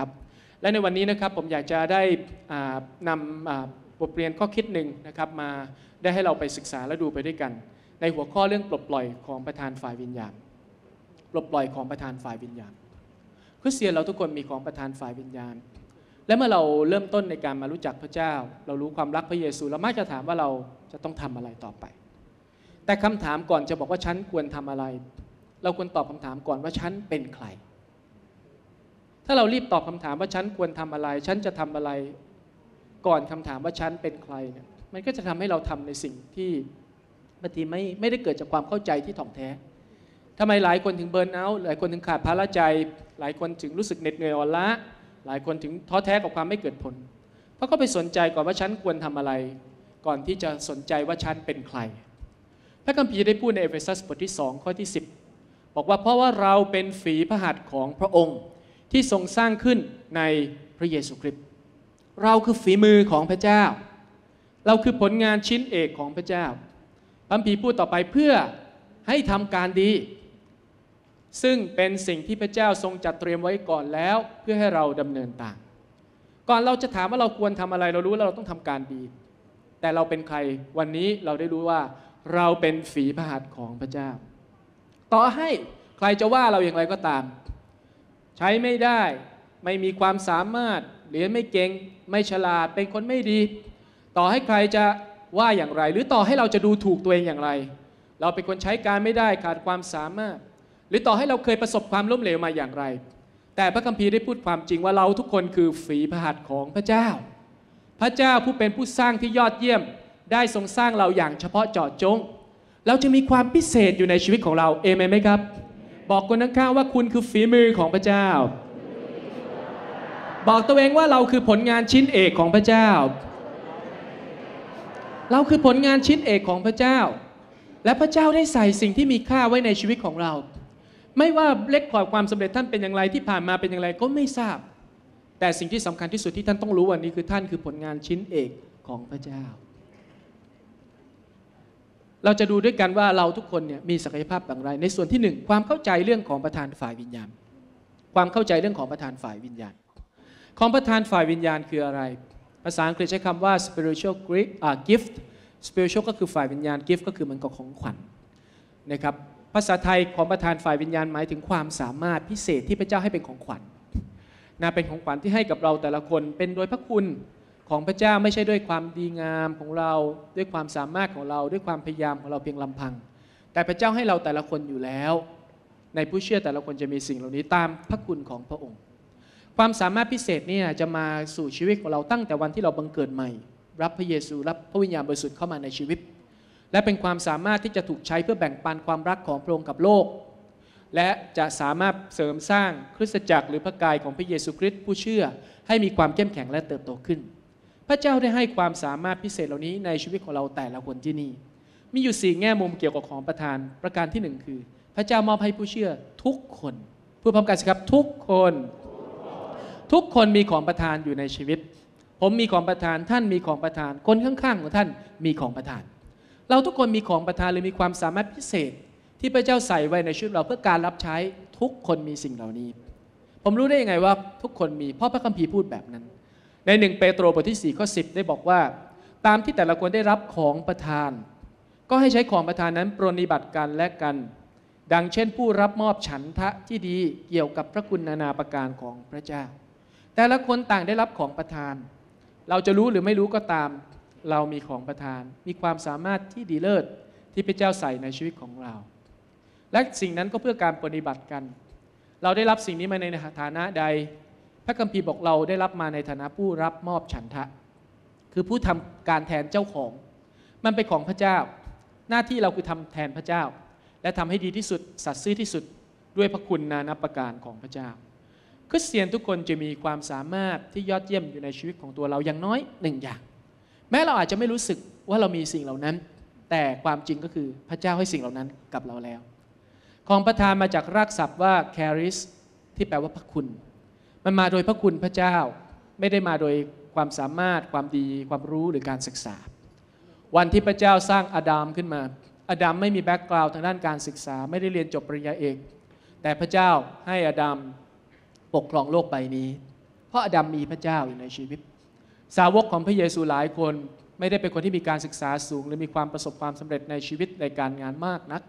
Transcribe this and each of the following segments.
ครับและในวันนี้นะครับผมอยากจะได้นำบทเรียนข้อคิดหนึ่งนะครับมาได้ให้เราไปศึกษาและดูไปด้วยกันในหัวข้อเรื่องปลดปล่อยของประธานฝ่ายวิญญาณปลดปล่อยของประธานฝ่ายวิญญาณคริสเตียนเราทุกคนมีของประธานฝ่ายวิญญาณและเมื่อเราเริ่มต้นในการมารู้จักพระเจ้าเรารู้ความรักพระเยซูเรามักจะถามว่าเราจะต้องทำอะไรต่อไปแต่คำถามก่อนจะบอกว่าฉันควรทำอะไรเราควรตอบคำถามก่อนว่าฉันเป็นใครถ้าเรารีบตอบคำถามว่าฉันควรทำอะไรฉันจะทำอะไรก่อนคำถามว่าฉันเป็นใครเนี่ยมันก็จะทำให้เราทำในสิ่งที่บางทีไม่ได้เกิดจากความเข้าใจที่ถ่องแท้ทำไมหลายคนถึงเบิร์นเอาท์หลายคนถึงขาดพละใจหลายคนถึงรู้สึกเหน็ดเหนื่อยอ่อนล้าหลายคนถึงท้อแท้กับความไม่เกิดผลเพราะเขาไปสนใจก่อนว่าฉันควรทำอะไรก่อนที่จะสนใจว่าฉันเป็นใครพระคัมภีร์ได้พูดในเอเฟซัสบทที่2ข้อที่10บอกว่าเพราะว่าเราเป็นฝีพระหัตถ์ของพระองค์ที่ทรงสร้างขึ้นในพระเยซูคริสต์เราคือฝีมือของพระเจ้าเราคือผลงานชิ้นเอกของพระเจ้าพระคัมภีร์พูดต่อไปเพื่อให้ทำการดีซึ่งเป็นสิ่งที่พระเจ้าทรงจัดเตรียมไว้ก่อนแล้วเพื่อให้เราดำเนินตามก่อนเราจะถามว่าเราควรทำอะไรเรารู้เราต้องทำการดีแต่เราเป็นใครวันนี้เราได้รู้ว่าเราเป็นฝีพระหัตถ์ของพระเจ้าต่อให้ใครจะว่าเราอย่างไรก็ตามใช้ไม่ได้ไม่มีความสามารถเรียนไม่เก่งไม่ฉลาดเป็นคนไม่ดีต่อให้ใครจะว่าอย่างไรหรือต่อให้เราจะดูถูกตัวเองอย่างไรเราเป็นคนใช้การไม่ได้ขาดความสามารถหรือต่อให้เราเคยประสบความล้มเหลวมาอย่างไรแต่พระคัมภีร์ได้พูดความจริงว่าเราทุกคนคือฝีพระหัตถ์ของพระเจ้าพระเจ้าผู้เป็นผู้สร้างที่ยอดเยี่ยมได้ทรงสร้างเราอย่างเฉพาะเจาะจงเราจะมีความพิเศษอยู่ในชีวิตของเราเอเมนไหมครับบอกคนข้างๆว่าคุณคือฝีมือของพระเจ้าบอกตัวเองว่าเราคือผลงานชิ้นเอกของพระเจ้าเราคือผลงานชิ้นเอกของพระเจ้าและพระเจ้าได้ใส่สิ่งที่มีค่าไว้ในชีวิตของเราไม่ว่าเล็กกว่าความสำเร็จท่านเป็นอย่างไรที่ผ่านมาเป็นอย่างไรก็ไม่ทราบแต่สิ่งที่สำคัญที่สุดที่ท่านต้องรู้วันนี้คือท่านคือผลงานชิ้นเอกของพระเจ้าเราจะดูด้วยกันว่าเราทุกคนเนี่ยมีศักยภาพอย่างไรในส่วนที่1ความเข้าใจเรื่องของประธานฝ่ายวิญญาณความเข้าใจเรื่องของประธานฝ่ายวิญญาณของประธานฝ่ายวิญญาณคืออะไรภาษาอังกฤษใช้คำว่า spiritual gift spiritual ก็คือฝ่ายวิญญาณ gift ก็คือมันก็ของขวัญนะครับภาษาไทยของประธานฝ่ายวิญญาณหมายถึงความสามารถพิเศษที่พระเจ้าให้เป็นของขวัญเป็นของขวัญที่ให้กับเราแต่ละคนเป็นโดยพระคุณของพระเจ้าไม่ใช่ด้วยความดีงามของเราด้วยความสามารถของเราด้วยความพยายามของเราเพียงลำพังแต่พระเจ้าให้เราแต่ละคนอยู่แล้วในผู้เชื่อแต่ละคนจะมีสิ่งเหล่านี้ตามพระคุณของพระองค์ความสามารถพิเศษเนี่ยจะมาสู่ชีวิตของเราตั้งแต่วันที่เราบังเกิดใหม่รับพระเยซูรับพระวิญญาณบริสุทธิ์เข้ามาในชีวิตและเป็นความสามารถที่จะถูกใช้เพื่อแบ่งปันความรักของพระองค์กับโลกและจะสามารถเสริมสร้างคริสตจักรหรือพระกายของพระเยซูคริสต์ผู้เชื่อให้มีความเข้มแข็งและเติบโตขึ้นพระเจ้าได้ให้ความสามารถพิเศษเหล่านี้ในชีวิตของเราแต่ละคนที่นี่มีอยู่4แง่มุมเกี่ยวกับของประธานประการที่1คือพระเจ้ามอบให้ผู้เชื่อทุกคนพูดพร้อมกันสิครับทุกคนมีของประธานอยู่ในชีวิตผมมีของประธานท่านมีของประธานคนข้างๆของท่านมีของประธานเราทุกคนมีของประทานหรือมีความสามารถพิเศษที่พระเจ้าใส่ไว้ในชีวิตเราเพื่อการรับใช้ทุกคนมีสิ่งเหล่านี้ผมรู้ได้ยังไงว่าทุกคนมีเพราะพระคัมภีร์พูดแบบนั้นใน1เปโตรบทที่4ข้อ10ได้บอกว่าตามที่แต่ละคนได้รับของประทานก็ให้ใช้ของประทานนั้นปรนนิบัติกันและกันดังเช่นผู้รับมอบฉันทะที่ดีเกี่ยวกับพระคุณนานาประการของพระเจ้าแต่ละคนต่างได้รับของประทานเราจะรู้หรือไม่รู้ก็ตามเรามีของประทานมีความสามารถที่ดีเลิศที่พระเจ้าใส่ในชีวิตของเราและสิ่งนั้นก็เพื่อการปฏิบัติกันเราได้รับสิ่งนี้มาในฐานะใดพระคัมภีร์บอกเราได้รับมาในฐานะผู้รับมอบฉันทะคือผู้ทำการแทนเจ้าของมันเป็นของพระเจ้าหน้าที่เราคือทำแทนพระเจ้าและทำให้ดีที่สุดสัตย์ซื่อที่สุดด้วยพระคุณนานับประการของพระเจ้าคริสเตียนทุกคนจะมีความสามารถที่ยอดเยี่ยมอยู่ในชีวิตของตัวเราอย่างน้อย1อย่างแม้เราอาจจะไม่รู้สึกว่าเรามีสิ่งเหล่านั้นแต่ความจริงก็คือพระเจ้าให้สิ่งเหล่านั้นกับเราแล้วของประทานมาจากรากศัพท์ว่า charis ที่แปลว่าพระคุณมันมาโดยพระคุณพระเจ้าไม่ได้มาโดยความสามารถความดีความรู้หรือการศึกษาวันที่พระเจ้าสร้างอาดัมขึ้นมาอาดัมไม่มีแบ็กกราวด์ทางด้านการศึกษาไม่ได้เรียนจบปริญญาเอกแต่พระเจ้าให้อาดัมปกครองโลกใบนี้ ราะอาดัมมีพระเจ้าอยู่ในชีวิตสาวกของพระเยซูหลายคนไม่ได้เป็นคนที่มีการศึกษาสูงหรือมีความประสบความสำเร็จในชีวิตในการงานมากนัก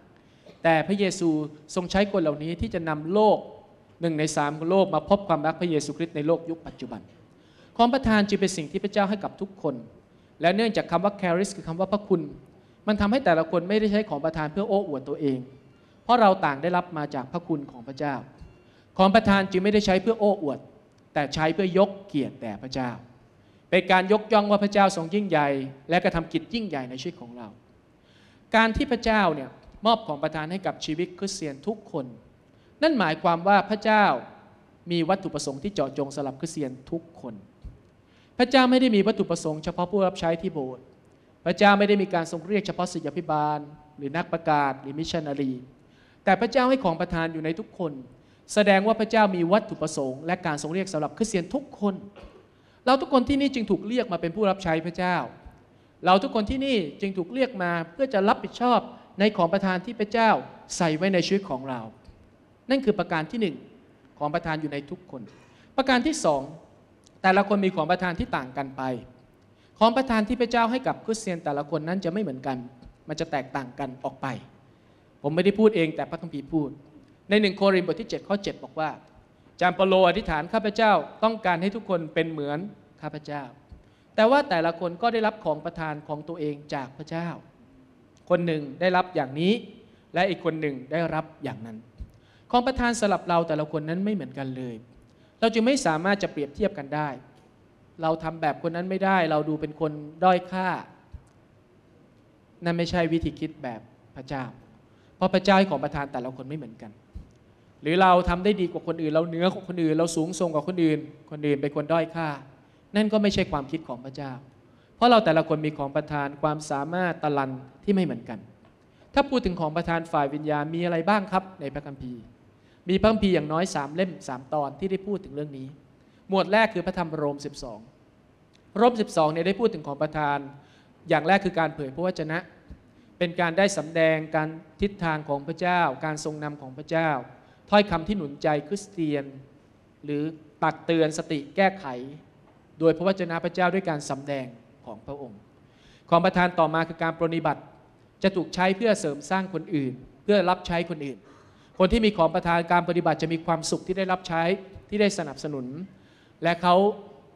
แต่พระเยซูทรงใช้คนเหล่านี้ที่จะนำโลก1 ใน 3ของโลกมาพบความรักพระเยซูคริสต์ในโลกยุคปัจจุบันความประทานจึงเป็นสิ่งที่พระเจ้าให้กับทุกคนและเนื่องจากคำว่า charis คือคำว่าพระคุณมันทำให้แต่ละคนไม่ได้ใช้ของประทานเพื่อโอ้อวดตัวเองเพราะเราต่างได้รับมาจากพระคุณของพระเจ้าของประทานจึงไม่ได้ใช้เพื่อโอ้อวดแต่ใช้เพื่อยกเกียรติแด่พระเจ้าเป็นการยกย่องว่าพระเจ้าทรงยิ่งใหญ่และกระทำกิจยิ่งใหญ่ในชีวิตของเราการที่พระเจ้าเนี่ยมอบของประทานให้กับชีวิตคริสเตียนทุกคนนั่นหมายความว่าพระเจ้ามีวัตถุประสงค์ที่เจาะจงสำหรับคริสเตียนทุกคนพระเจ้าไม่ได้มีวัตถุประสงค์เฉพาะผู้รับใช้ที่โบสถ์พระเจ้าไม่ได้มีการทรงเรียกเฉพาะศิษยาภิบาลหรือนักประกาศหรือมิชชันนารีแต่พระเจ้าให้ของประทานอยู่ในทุกคนแสดงว่าพระเจ้ามีวัตถุประสงค์และการทรงเรียกสำหรับคริสเตียนทุกคนเราทุกคนที่นี่จึงถูกเรียกมาเป็นผู้รับใช้พระเจ้าเราทุกคนที่นี่จึงถูกเรียกมาเพื่อจะรับผิดชอบในของประทานที่พระเจ้าใส่ไว้ในชีวิตของเรานั่นคือประการที่1ของประทานอยู่ในทุกคนประการที่2แต่ละคนมีของประทานที่ต่างกันไปของประทานที่พระเจ้าให้กับคริสเตียนแต่ละคนนั้นจะไม่เหมือนกันมันจะแตกต่างกันออกไปผมไม่ได้พูดเองแต่พระคัมภีร์พูดใน1 โครินธ์ 7:7บอกว่าจามเปโลอธิษฐานข้าพเจ้าต้องการให้ทุกคนเป็นเหมือนข้าพเจ้าแต่ว่าแต่ละคนก็ได้รับของประทานของตัวเองจากพระเจ้าคนหนึ่งได้รับอย่างนี้และอีกคนหนึ่งได้รับอย่างนั้นของประทานสลับเราแต่ละคนนั้นไม่เหมือนกันเลยเราจึงไม่สามารถจะเปรียบเทียบกันได้เราทำแบบคนนั้นไม่ได้เราดูเป็นคนด้อยค่านั่นไม่ใช่วิธีคิดแบบพระเจ้าเพราะพระเจ้าให้ของประทานแต่ละคนไม่เหมือนกันหรือเราทำได้ดีกว่าคนอื่นเราเหนือกว่าคนอื่นเราสูงส่งกว่าคนอื่นคนอื่นเป็นคนด้อยค่านั่นก็ไม่ใช่ความคิดของพระเจ้าเพราะเราแต่ละคนมีของประทานความสามารถตะลันที่ไม่เหมือนกันถ้าพูดถึงของประทานฝ่ายวิญญาณมีอะไรบ้างครับในพระคัมภีร์มีพระคัมภีร์อย่างน้อย3 เล่ม 3 ตอนที่ได้พูดถึงเรื่องนี้หมวดแรกคือพระธรรมโรม 12เนี่ยได้พูดถึงของประทานอย่างแรกคือการเผยพระวจนะเป็นการได้สำแดงการทิศทางของพระเจ้าการทรงนำของพระเจ้าถ้อยคำที่หนุนใจคริสเตียนหรือตักเตือนสติแก้ไขโดยพระวจนะพระเจ้าด้วยการสำแดงของพระองค์ของประทานต่อมาคือการปรนนิบัติจะถูกใช้เพื่อเสริมสร้างคนอื่นเพื่อรับใช้คนอื่นคนที่มีของประทานการปฏิบัติจะมีความสุขที่ได้รับใช้ที่ได้สนับสนุนและเขา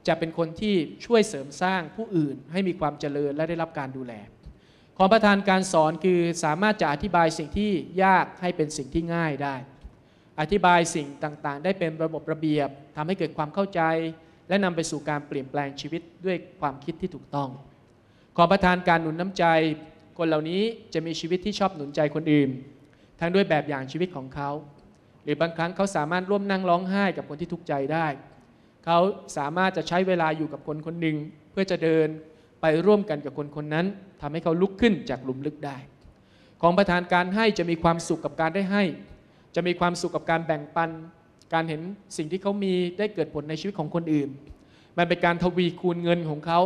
จะเป็นคนที่ช่วยเสริมสร้างผู้อื่นให้มีความเจริญและได้รับการดูแลของประทานการสอนคือสามารถจะอธิบายสิ่งที่ยากให้เป็นสิ่งที่ง่ายได้อธิบายสิ่งต่างๆได้เป็นระบบระเบียบทำให้เกิดความเข้าใจและนำไปสู่การเปลี่ยนแปลงชีวิตด้วยความคิดที่ถูกต้องของประทานการหนุนน้ำใจคนเหล่านี้จะมีชีวิตที่ชอบหนุนใจคนอื่นทั้งด้วยแบบอย่างชีวิตของเขาหรือบางครั้งเขาสามารถร่วมนั่งร้องไห้กับคนที่ทุกข์ใจได้เขาสามารถจะใช้เวลาอยู่กับคนคนหนึ่งเพื่อจะเดินไปร่วมกันกับคนคนนั้นทำให้เขาลุกขึ้นจากหลุมลึกได้ของประทานการให้จะมีความสุขกับการได้ให้จะมีความสุขกับการแบ่งปันการเห็นสิ่งที่เขามีได้เกิดผลในชีวิตของคนอื่นมันเป็นการทวีคูณเงินของเขา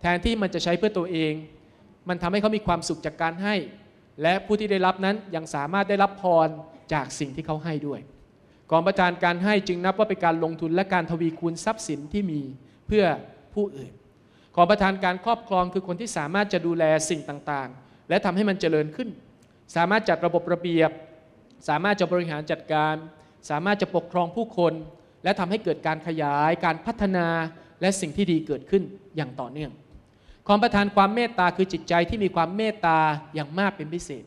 แทนที่มันจะใช้เพื่อตัวเองมันทำให้เขามีความสุขจากการให้และผู้ที่ได้รับนั้นยังสามารถได้รับพรจากสิ่งที่เขาให้ด้วยกองประทานการให้จึงนับว่าเป็นการลงทุนและการทวีคูณทรัพย์สินที่มีเพื่อผู้อื่นกองประทานการครอบครองคือคนที่สามารถจะดูแลสิ่งต่างๆและทำให้มันเจริญขึ้นสามารถจัดระบบระเบียบสามารถจะบริหารจัดการสามารถจะปกครองผู้คนและทำให้เกิดการขยายการพัฒนาและสิ่งที่ดีเกิดขึ้นอย่างต่อเนื่องของประทานความเมตตาคือจิตใจที่มีความเมตตาอย่างมากเป็นพิเศษ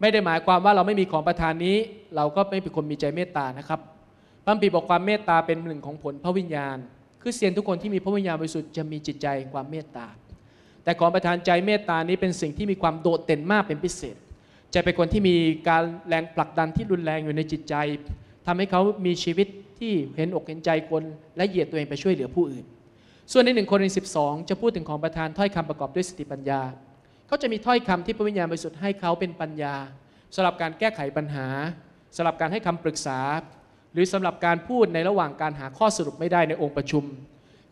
ไม่ได้หมายความว่าเราไม่มีของประทานนี้เราก็ไม่เป็นคนมีใจเมตตานะครับพระคัมภีร์บอกความเมตตาเป็นหนึ่งของผลพระวิญญาณคือเซียนทุกคนที่มีพระวิญญาณบริสุทธิ์จะมีจิตใจความเมตตาแต่ของประทานใจเมตตานี้เป็นสิ่งที่มีความโดดเด่นมากเป็นพิเศษจะเป็นคนที่มีการแรงผลักดันที่รุนแรงอยู่ในจิตใจทำให้เขามีชีวิตที่เห็นอกเห็นใจคนและเหยียดตัวเองไปช่วยเหลือผู้อื่นส่วนใน1 โครินธ์ 12จะพูดถึงของประทานถ้อยคำประกอบด้วยสติปัญญาเขาจะมีถ้อยคำที่พระวิญญาณบริสุทธิ์ให้เขาเป็นปัญญาสำหรับการแก้ไขปัญหาสำหรับการให้คำปรึกษาหรือสำหรับการพูดในระหว่างการหาข้อสรุปไม่ได้ในองค์ประชุม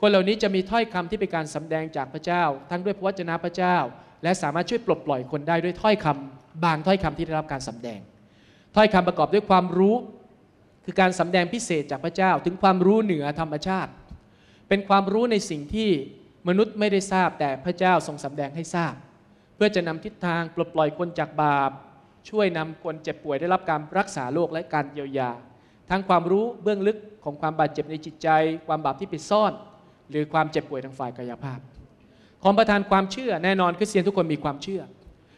คนเหล่านี้จะมีถ้อยคำที่เป็นการสำแดงจากพระเจ้าทั้งด้วยพระวจนะพระเจ้าและสามารถช่วยปลดปล่อยคนได้ด้วยถ้อยคำบางถ้อยคำที่ได้รับการสำแดงถ้อยคำประกอบด้วยความรู้คือการสำแดงพิเศษจากพระเจ้าถึงความรู้เหนือธรรมชาติ เป็นความรู้ในสิ่งที่มนุษย์ไม่ได้ทราบแต่พระเจ้าทรงสำแดงให้ทราบเพื่อจะนำทิศทางปลดปล่อยคนจากบาปช่วยนำคนเจ็บป่วยได้รับการรักษาโรคและการเยียวยาทั้งความรู้เบื้องลึกของความบาดเจ็บในจิตใจความบาปที่ปิดซ่อนหรือความเจ็บป่วยทางฝ่ายกายภาพของประทานความเชื่อแน่นอนคริสเตียนทุกคนมีความเชื่อ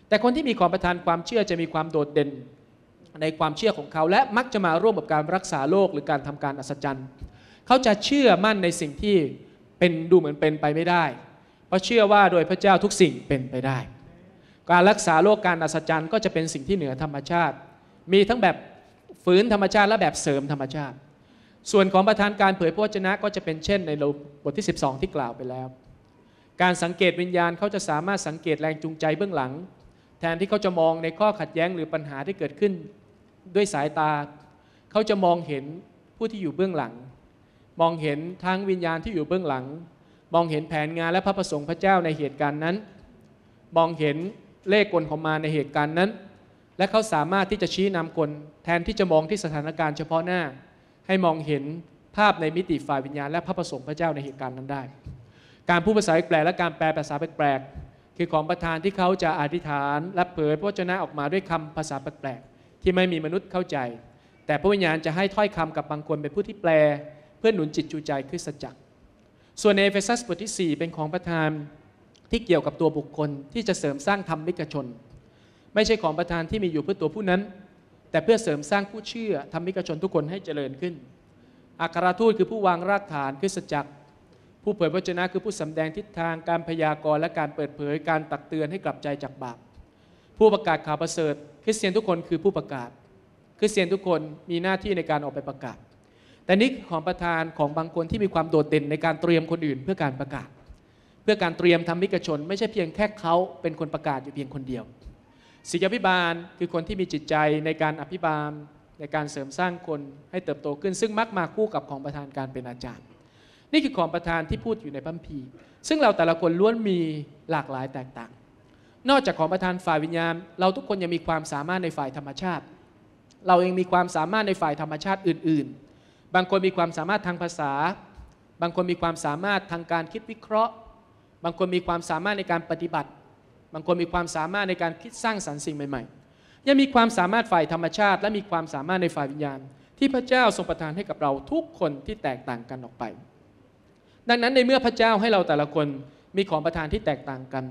แต่คนที่มีของประทานความเชื่อจะมีความโดดเด่นในความเชื่อของเขาและมักจะมาร่วมกับการรักษาโรคหรือการทำการอัศจรรย์เขาจะเชื่อมั่นในสิ่งที่เป็นดูเหมือนเป็นไปไม่ได้เพราะเชื่อว่าโดยพระเจ้าทุกสิ่งเป็นไปได้การรักษาโรคการอัศจรรย์ก็จะเป็นสิ่งที่เหนือธรรมชาติมีทั้งแบบฝืนธรรมชาติและแบบเสริมธรรมชาติส่วนของประทานการเผยพระวจนะก็จะเป็นเช่นในบทที่12ที่กล่าวไปแล้วการสังเกตวิญญาณเขาจะสามารถสังเกตแรงจูงใจเบื้องหลังแทนที่เขาจะมองในข้อขัดแย้งหรือปัญหาที่เกิดขึ้นด้วยสายตาเขาจะมองเห็นผู้ที่อยู่เบื้องหลังมองเห็นทั้งวิญญาณที่อยู่เบื้องหลังมองเห็นแผนงานและพระประสงค์พระเจ้าในเหตุการณ์นั้นมองเห็นเล่ห์กลของมารในเหตุการณ์นั้นและเขาสามารถที่จะชี้นำคนแทนที่จะมองที่สถานการณ์เฉพาะหน้าให้มองเห็นภาพในมิติฝ่ายวิญญาณและพระประสงค์พระเจ้าในเหตุการณ์นั้นได้การพูดภาษาแปลกและการแปลภาษาแปลกคือของประทานที่เขาจะอธิษฐานและเผยพระวจนะออกมาด้วยคำภาษาแปลกที่ไม่มีมนุษย์เข้าใจแต่พระวิญญาณจะให้ถ้อยคำกับบางคนเป็นผู้ที่แปลเพื่อหนุนจิตจูใจคริสตจักรส่วนในเอเฟซัสบทที่4เป็นของประทานที่เกี่ยวกับตัวบุคคลที่จะเสริมสร้างธรรมิกชนไม่ใช่ของประทานที่มีอยู่เพื่อตัวผู้นั้นแต่เพื่อเสริมสร้างผู้เชื่อธรรมิกชนทุกคนให้เจริญขึ้นอัครทูตคือผู้วางรากฐานคริสตจักรผู้เผยพระวจนะคือผู้สำแดงทิศทางการพยากรณ์และการเปิดเผยการตักเตือนให้กลับใจจากบาปผู้ประกาศข่าวประเสริฐคริสเตียนทุกคนคือผู้ประกาศคริสเตียนทุกคนมีหน้าที่ในการออกไปประกาศแต่นี่ของประทานของบางคนที่มีความโดดเด่นในการเตรียมคนอื่นเพื่อการประกาศเพื่อการเตรียมธรรมิกชนไม่ใช่เพียงแค่เขาเป็นคนประกาศอยู่เพียงคนเดียวศิษยาภิบาลคือคนที่มีจิตใจในการอภิบาลในการเสริมสร้างคนให้เติบโตขึ้นซึ่งมักมาคู่กับของประทานการเป็นอาจารย์นี่คือของประทานที่พูดอยู่ในพระคัมภีร์ซึ่งเราแต่ละคนล้วนมีหลากหลายแตกต่างนอกจากของประทานฝ่ายวิญญาณเราทุกคนยังมีความสามารถในฝ่ายธรรมชาติเราเองมีความสามารถในฝ่ายธรรมชาติอื่นๆบางคนมีความสามารถทางภาษาบางคนมีความสามารถทางการคิดวิเคราะห์บางคนมีความสามารถในการปฏิบัติบางคนมีความสามารถในการคิดสร้างสรรค์สิ่งใหม่ๆยังมีความสามารถฝ่ายธรรมชาติและมีความสามารถในฝ่ายวิญญาณที่พระเจ้าทรงประทานให้กับเราทุกคนที่แตกต่างกันออกไปดังนั้นในเมื่อพระเจ้าให้เราแต่ละคนมีของประทานที่แตกต่างกัน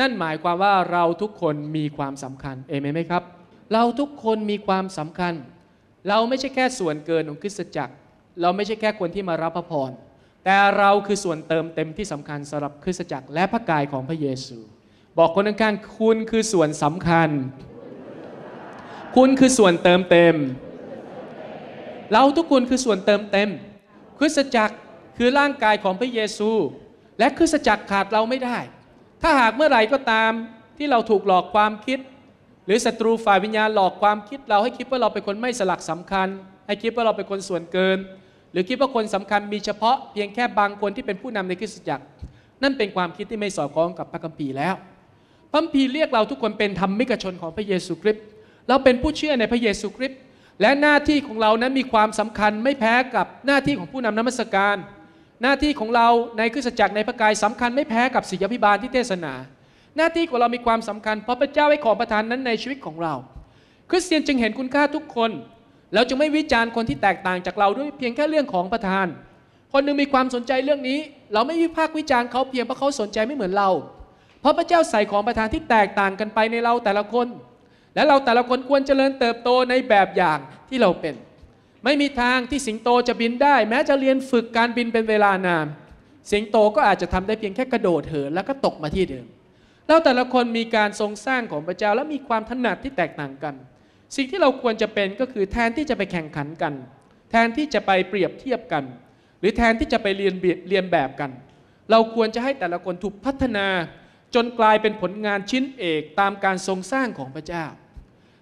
นั่นหมายความว่าเราทุกคนมีความสำคัญเอเมนไหมครับเราทุกคนมีความสำคัญเราไม่ใช่แค่ส่วนเกินของคริสตจักรเราไม่ใช่แค่คนที่มารับพระพรแต่เราคือส่วนเติมเต็มที่สำคัญสำหรับคริสตจักรและพระกายของพระเยซูบอกคนข้างๆคุณคือส่วนสำคัญคุณคือส่วนเติมเต็มเราทุกคนคือส่วนเติมเต็มคริสตจักรคือร่างกายของพระเยซูและคริสตจักรขาดเราไม่ได้ถ้าหากเมื่อไหร่ก็ตามที่เราถูกหลอกความคิดหรือศัตรูฝ่ายวิญญาณหลอกความคิดเราให้คิดว่าเราเป็นคนไม่สลักสำคัญให้คิดว่าเราเป็นคนส่วนเกินหรือคิดว่าคนสำคัญมีเฉพาะเพียงแค่บางคนที่เป็นผู้นำในคริสตจักรนั่นเป็นความคิดที่ไม่สอดคล้องกับพระคัมภีร์แล้วพระคัมภีร์เรียกเราทุกคนเป็นธรรมิกชนของพระเยซูคริสต์เราเป็นผู้เชื่อในพระเยซูคริสต์และหน้าที่ของเรานั้นมีความสำคัญไม่แพ้กับหน้าที่ของผู้นำนมัสการหน้าที่ของเราในคริสตจักรในพระกายสำคัญไม่แพ้กับศิษยาภิบาลที่เทศนาหน้าที่ของเรามีความสำคัญเพราะพระเจ้าให้ของประทานนั้นในชีวิตของเราคริสเตียนจึงเห็นคุณค่าทุกคนแล้วจึงไม่วิจารณ์คนที่แตกต่างจากเราด้วยเพียงแค่เรื่องของประทานคนหนึ่งมีความสนใจเรื่องนี้เราไม่วิพากษ์วิจารณ์เขาเพียงเพราะเขาสนใจไม่เหมือนเราเพราะพระเจ้าใส่ของประทานที่แตกต่างกันไปในเราแต่ละคนและเราแต่ละคนควรเจริญเติบโตในแบบอย่างที่เราเป็นไม่มีทางที่สิงโตจะบินได้แม้จะเรียนฝึกการบินเป็นเวลานานสิงโตก็อาจจะทำได้เพียงแค่กระโดดเหินแล้วก็ตกมาที่เดิมเราแต่ละคนมีการทรงสร้างของพระเจ้าและมีความถนัดที่แตกต่างกันสิ่งที่เราควรจะเป็นก็คือแทนที่จะไปแข่งขันกันแทนที่จะไปเปรียบเทียบกันหรือแทนที่จะไปเรียนแบบกันเราควรจะให้แต่ละคนถูกพัฒนาจนกลายเป็นผลงานชิ้นเอกตามการทรงสร้างของพระเจ้า